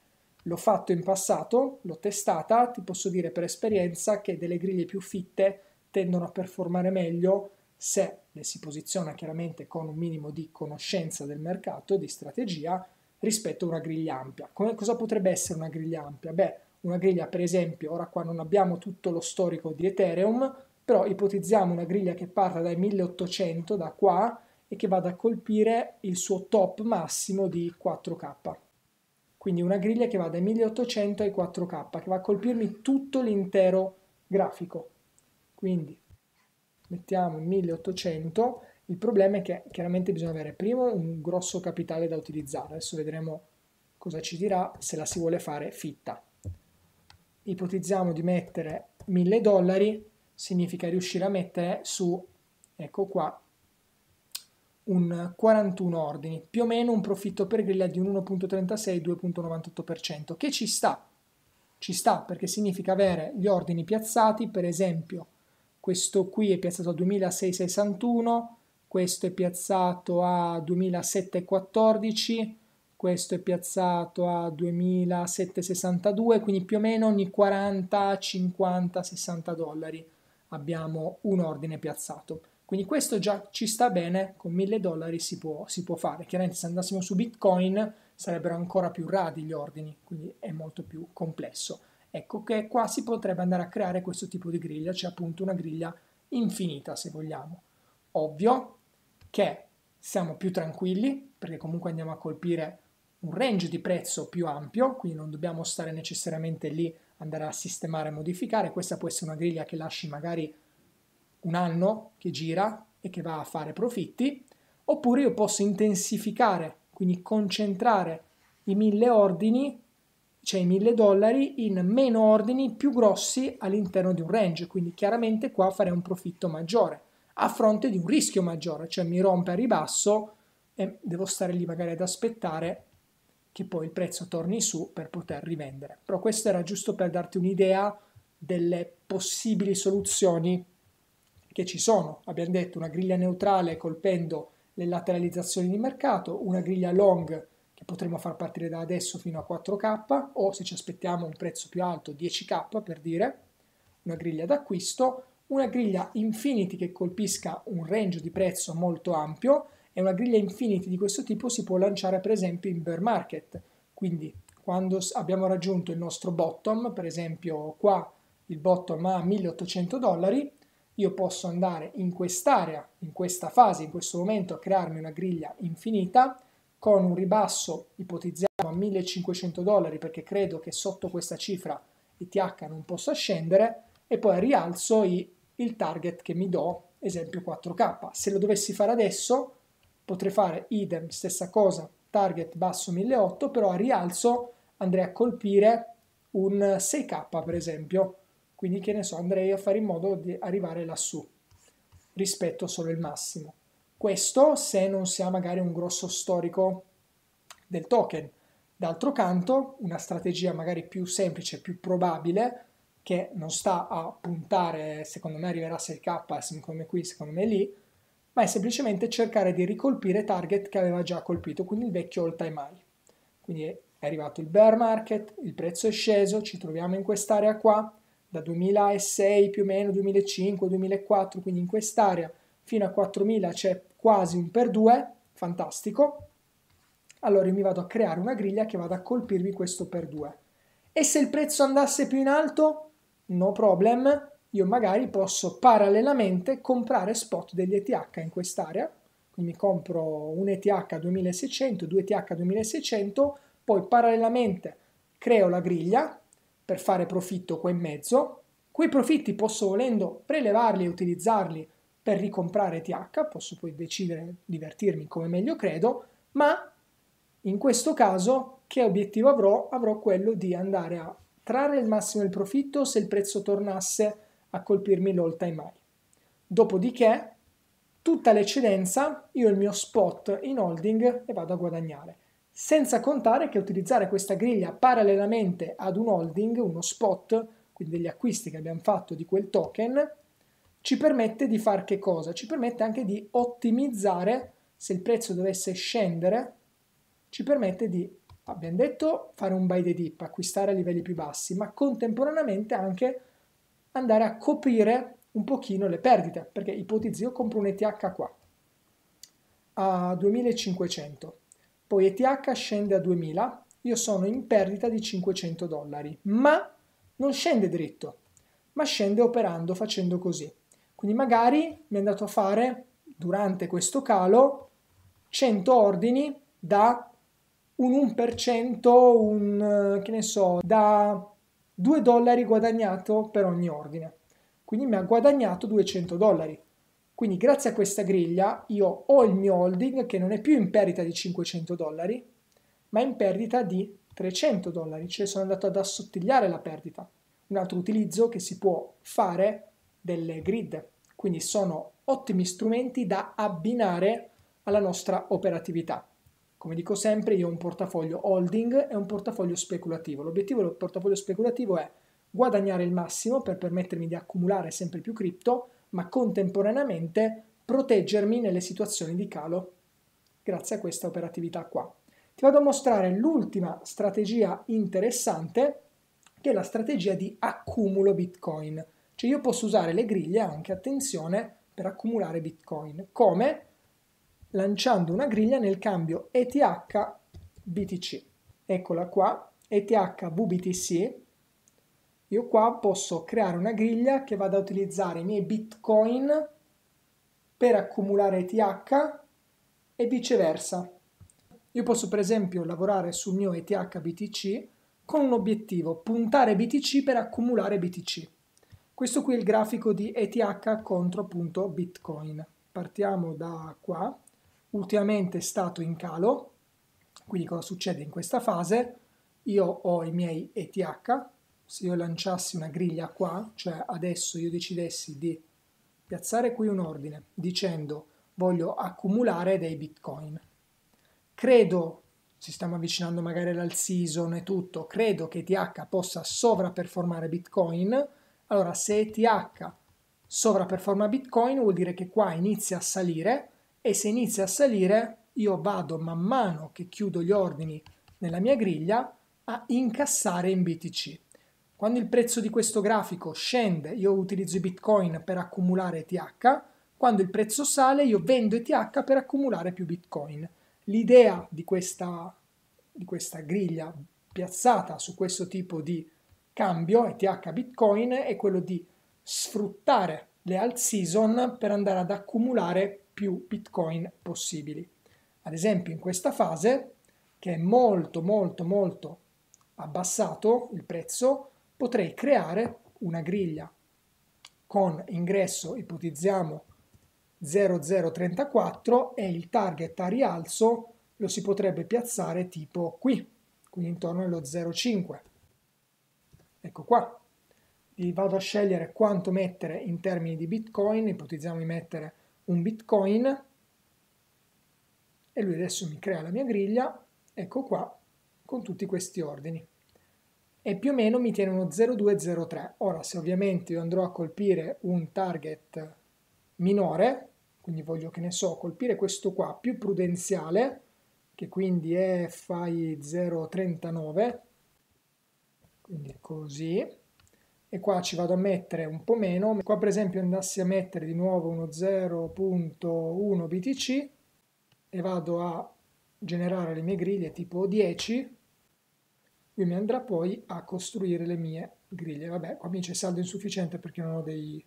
L'ho fatto in passato, l'ho testata, ti posso dire per esperienza che delle griglie più fitte tendono a performare meglio se le si posiziona chiaramente con un minimo di conoscenza del mercato, di strategia, rispetto a una griglia ampia. Come, cosa potrebbe essere una griglia ampia? Beh, una griglia per esempio, ora qua non abbiamo tutto lo storico di Ethereum, però ipotizziamo una griglia che parta dai milleottocento, da qua, e che vada a colpire il suo top massimo di quattro K. Quindi una griglia che va dai milleottocento ai quattro K, che va a colpirmi tutto l'intero grafico. Quindi mettiamo milleottocento, il problema è che chiaramente bisogna avere prima un grosso capitale da utilizzare, adesso vedremo cosa ci dirà se la si vuole fare fitta. Ipotizziamo di mettere mille dollari, significa riuscire a mettere su, ecco qua, un quarantuno ordini, più o meno un profitto per griglia di un uno virgola trentasei due virgola novantotto per cento, che ci sta, ci sta perché significa avere gli ordini piazzati, per esempio, questo qui è piazzato a duemilaseicentosessantuno, questo è piazzato a duemilasettecentoquattordici, questo è piazzato a duemilasettecentosessantadue, quindi più o meno ogni quaranta, cinquanta, sessanta dollari abbiamo un ordine piazzato. Quindi questo già ci sta bene, con mille dollari si può, si può fare. Chiaramente se andassimo su Bitcoin sarebbero ancora più radi gli ordini, quindi è molto più complesso. Ecco che qua si potrebbe andare a creare questo tipo di griglia, cioè appunto una griglia infinita se vogliamo. Ovvio che siamo più tranquilli perché comunque andiamo a colpire un range di prezzo più ampio, quindi non dobbiamo stare necessariamente lì, andare a sistemare e modificare. Questa può essere una griglia che lasci magari un anno che gira e che va a fare profitti, oppure io posso intensificare, quindi concentrare i mille ordini, cioè i mille dollari, in meno ordini più grossi all'interno di un range, quindi chiaramente qua farei un profitto maggiore a fronte di un rischio maggiore, cioè mi rompe a ribasso e devo stare lì magari ad aspettare che poi il prezzo torni su per poter rivendere. Però questo era giusto per darti un'idea delle possibili soluzioni che ci sono. Abbiamo detto una griglia neutrale colpendo le lateralizzazioni di mercato, una griglia long che potremmo far partire da adesso fino a quattro K, o se ci aspettiamo un prezzo più alto dieci K per dire, una griglia d'acquisto, una griglia infinity che colpisca un range di prezzo molto ampio, e una griglia infinity di questo tipo si può lanciare per esempio in bear market, quindi quando abbiamo raggiunto il nostro bottom, per esempio qua il bottom a milleottocento dollari, io posso andare in quest'area, in questa fase, in questo momento a crearmi una griglia infinita con un ribasso, ipotizziamo, a millecinquecento dollari, perché credo che sotto questa cifra E T H non possa scendere, e poi rialzo i, il target che mi do, esempio quattro K. Se lo dovessi fare adesso, potrei fare idem, stessa cosa, target basso milleottocento, però a rialzo andrei a colpire un sei K per esempio, quindi che ne so, andrei a fare in modo di arrivare lassù, rispetto solo il massimo. Questo se non si ha magari un grosso storico del token. D'altro canto, una strategia magari più semplice, più probabile, che non sta a puntare, secondo me arriverà a sei K, secondo me qui, secondo me lì, ma è semplicemente cercare di ricolpire target che aveva già colpito, quindi il vecchio all time high. Quindi è arrivato il bear market, il prezzo è sceso, ci troviamo in quest'area qua, da duemilasei più o meno, duemilacinque duemilaquattro, quindi in quest'area fino a quattromila c'è quasi un per due, fantastico. Allora io mi vado a creare una griglia che vada a colpirmi questo per due. E se il prezzo andasse più in alto, no problem, io magari posso parallelamente comprare spot degli E T H in quest'area, quindi mi compro un E T H duemilaseicento, due E T H duemilaseicento, poi parallelamente creo la griglia per fare profitto qua in mezzo, quei profitti posso volendo prelevarli e utilizzarli per ricomprare E T H, posso poi decidere, divertirmi come meglio credo, ma in questo caso che obiettivo avrò? Avrò quello di andare a trarre il massimo del profitto se il prezzo tornasse a colpirmi l'all time high. Dopodiché tutta l'eccedenza io il mio spot in holding e vado a guadagnare, senza contare che utilizzare questa griglia parallelamente ad un holding, uno spot, quindi degli acquisti che abbiamo fatto di quel token, ci permette di far che cosa? Ci permette anche di ottimizzare, se il prezzo dovesse scendere, ci permette di, abbiamo detto, fare un buy the dip, acquistare a livelli più bassi, ma contemporaneamente anche andare a coprire un pochino le perdite, perché ipotizzo io compro un E T H qua a duemilacinquecento, poi E T H scende a duemila, io sono in perdita di cinquecento dollari, ma non scende dritto, ma scende operando, facendo così. Quindi magari mi è andato a fare, durante questo calo, cento ordini da un uno per cento, un, che ne so, da due dollari guadagnato per ogni ordine. Quindi mi ha guadagnato duecento dollari. Quindi grazie a questa griglia io ho il mio holding che non è più in perdita di cinquecento dollari, ma in perdita di trecento dollari, cioè sono andato ad assottigliare la perdita. Un altro utilizzo che si può fare delle grid. Quindi sono ottimi strumenti da abbinare alla nostra operatività. Come dico sempre, io ho un portafoglio holding e un portafoglio speculativo. L'obiettivo del portafoglio speculativo è guadagnare il massimo per permettermi di accumulare sempre più cripto, ma contemporaneamente proteggermi nelle situazioni di calo grazie a questa operatività qua. Ti vado a mostrare l'ultima strategia interessante, che è la strategia di accumulo Bitcoin. Cioè io posso usare le griglie anche, attenzione, per accumulare Bitcoin. Come? Lanciando una griglia nel cambio E T H B T C. Eccola qua, E T H W B T C. Io qua posso creare una griglia che vada a utilizzare i miei Bitcoin per accumulare E T H e viceversa. Io posso per esempio lavorare sul mio E T H B T C con un obiettivo, puntare B T C per accumulare B T C. Questo qui è il grafico di E T H contro appunto Bitcoin. Partiamo da qua. Ultimamente è stato in calo, quindi cosa succede in questa fase? Io ho i miei E T H, se io lanciassi una griglia qua, cioè adesso io decidessi di piazzare qui un ordine dicendo voglio accumulare dei Bitcoin. Credo, ci stiamo avvicinando magari all'all season e tutto, credo che E T H possa sovraperformare Bitcoin. Allora se E T H sovraperforma Bitcoin vuol dire che qua inizia a salire, e se inizia a salire io vado man mano che chiudo gli ordini nella mia griglia a incassare in B T C. Quando il prezzo di questo grafico scende io utilizzo i Bitcoin per accumulare E T H, quando il prezzo sale io vendo E T H per accumulare più Bitcoin. L'idea di questa, di questa griglia piazzata su questo tipo di cambio E T H Bitcoin è quello di sfruttare le alt season per andare ad accumulare più Bitcoin possibili. Ad esempio in questa fase, che è molto molto molto abbassato il prezzo, potrei creare una griglia con ingresso, ipotizziamo zero zero trentaquattro, e il target a rialzo lo si potrebbe piazzare tipo qui, quindi intorno allo zero virgola cinque. Ecco qua. Vi vado a scegliere quanto mettere in termini di Bitcoin, ipotizziamo di mettere un Bitcoin, e lui adesso mi crea la mia griglia, ecco qua, con tutti questi ordini, e più o meno mi tiene uno zero virgola due zero tre. Ora se ovviamente io andrò a colpire un target minore, quindi voglio, che ne so, colpire questo qua più prudenziale, che quindi è fai zero virgola trentanove, quindi così, e qua ci vado a mettere un po' meno, qua per esempio andassi a mettere di nuovo uno zero virgola uno B T C e vado a generare le mie griglie tipo dieci, io mi andrà poi a costruire le mie griglie. Vabbè, qua mi c'è saldo insufficiente perché non ho dei,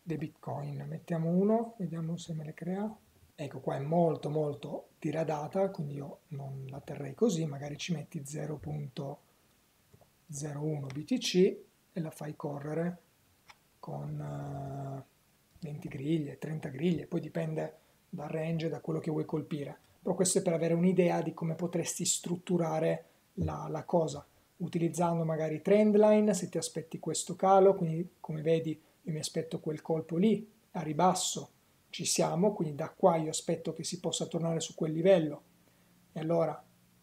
dei bitcoin. Mettiamo uno, vediamo se me le crea. Ecco, qua è molto molto diradata, quindi io non la terrei così, magari ci metti zero virgola zero uno B T C e la fai correre con venti griglie, trenta griglie, poi dipende dal range, da quello che vuoi colpire. Però questo è per avere un'idea di come potresti strutturare la, la cosa, utilizzando magari trendline, se ti aspetti questo calo, quindi come vedi io mi aspetto quel colpo lì, a ribasso ci siamo, quindi da qua io aspetto che si possa tornare su quel livello, e allora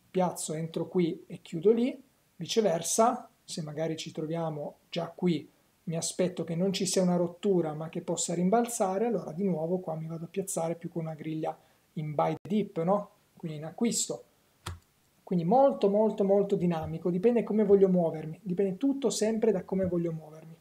piazzo, entro qui e chiudo lì, viceversa, se magari ci troviamo già qui, mi aspetto che non ci sia una rottura ma che possa rimbalzare, allora di nuovo qua mi vado a piazzare più con una griglia in buy dip, no? Quindi in acquisto. Quindi molto molto molto dinamico, dipende come voglio muovermi, dipende tutto sempre da come voglio muovermi.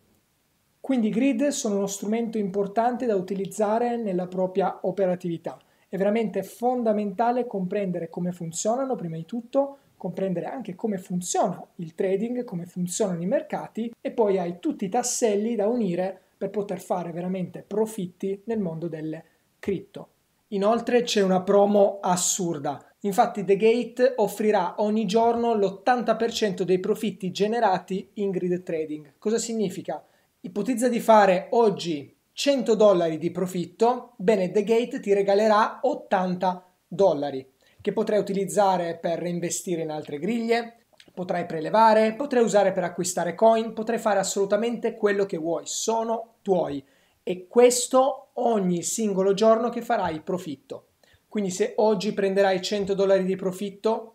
Quindi i grid sono uno strumento importante da utilizzare nella propria operatività, è veramente fondamentale comprendere come funzionano prima di tutto, comprendere anche come funziona il trading, come funzionano i mercati e poi hai tutti i tasselli da unire per poter fare veramente profitti nel mondo delle cripto. Inoltre c'è una promo assurda. Infatti DeGate offrirà ogni giorno l'ottanta per cento dei profitti generati in grid trading. Cosa significa? Ipotizza di fare oggi cento dollari di profitto, bene, DeGate ti regalerà ottanta dollari che potrai utilizzare per investire in altre griglie, potrai prelevare, potrai usare per acquistare coin, potrai fare assolutamente quello che vuoi, sono tuoi. E questo ogni singolo giorno che farai profitto. Quindi se oggi prenderai cento dollari di profitto,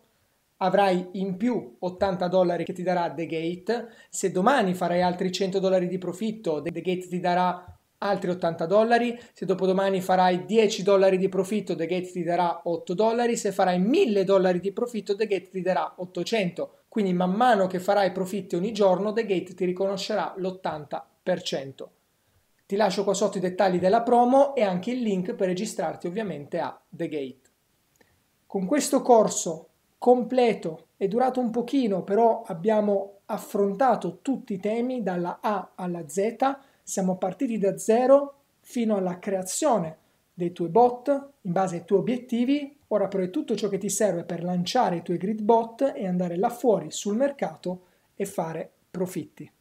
avrai in più ottanta dollari che ti darà DeGate. Se domani farai altri cento dollari di profitto, DeGate ti darà altri ottanta dollari. Se dopodomani farai dieci dollari di profitto, DeGate ti darà otto dollari. Se farai mille dollari di profitto, DeGate ti darà ottocento. Quindi man mano che farai profitti ogni giorno, DeGate ti riconoscerà l'ottanta per cento. Ti lascio qua sotto i dettagli della promo e anche il link per registrarti ovviamente a DeGate. Con questo corso completo, è durato un pochino, però abbiamo affrontato tutti i temi dalla A alla Z, siamo partiti da zero fino alla creazione dei tuoi bot in base ai tuoi obiettivi, ora però è tutto ciò che ti serve per lanciare i tuoi grid bot e andare là fuori sul mercato e fare profitti.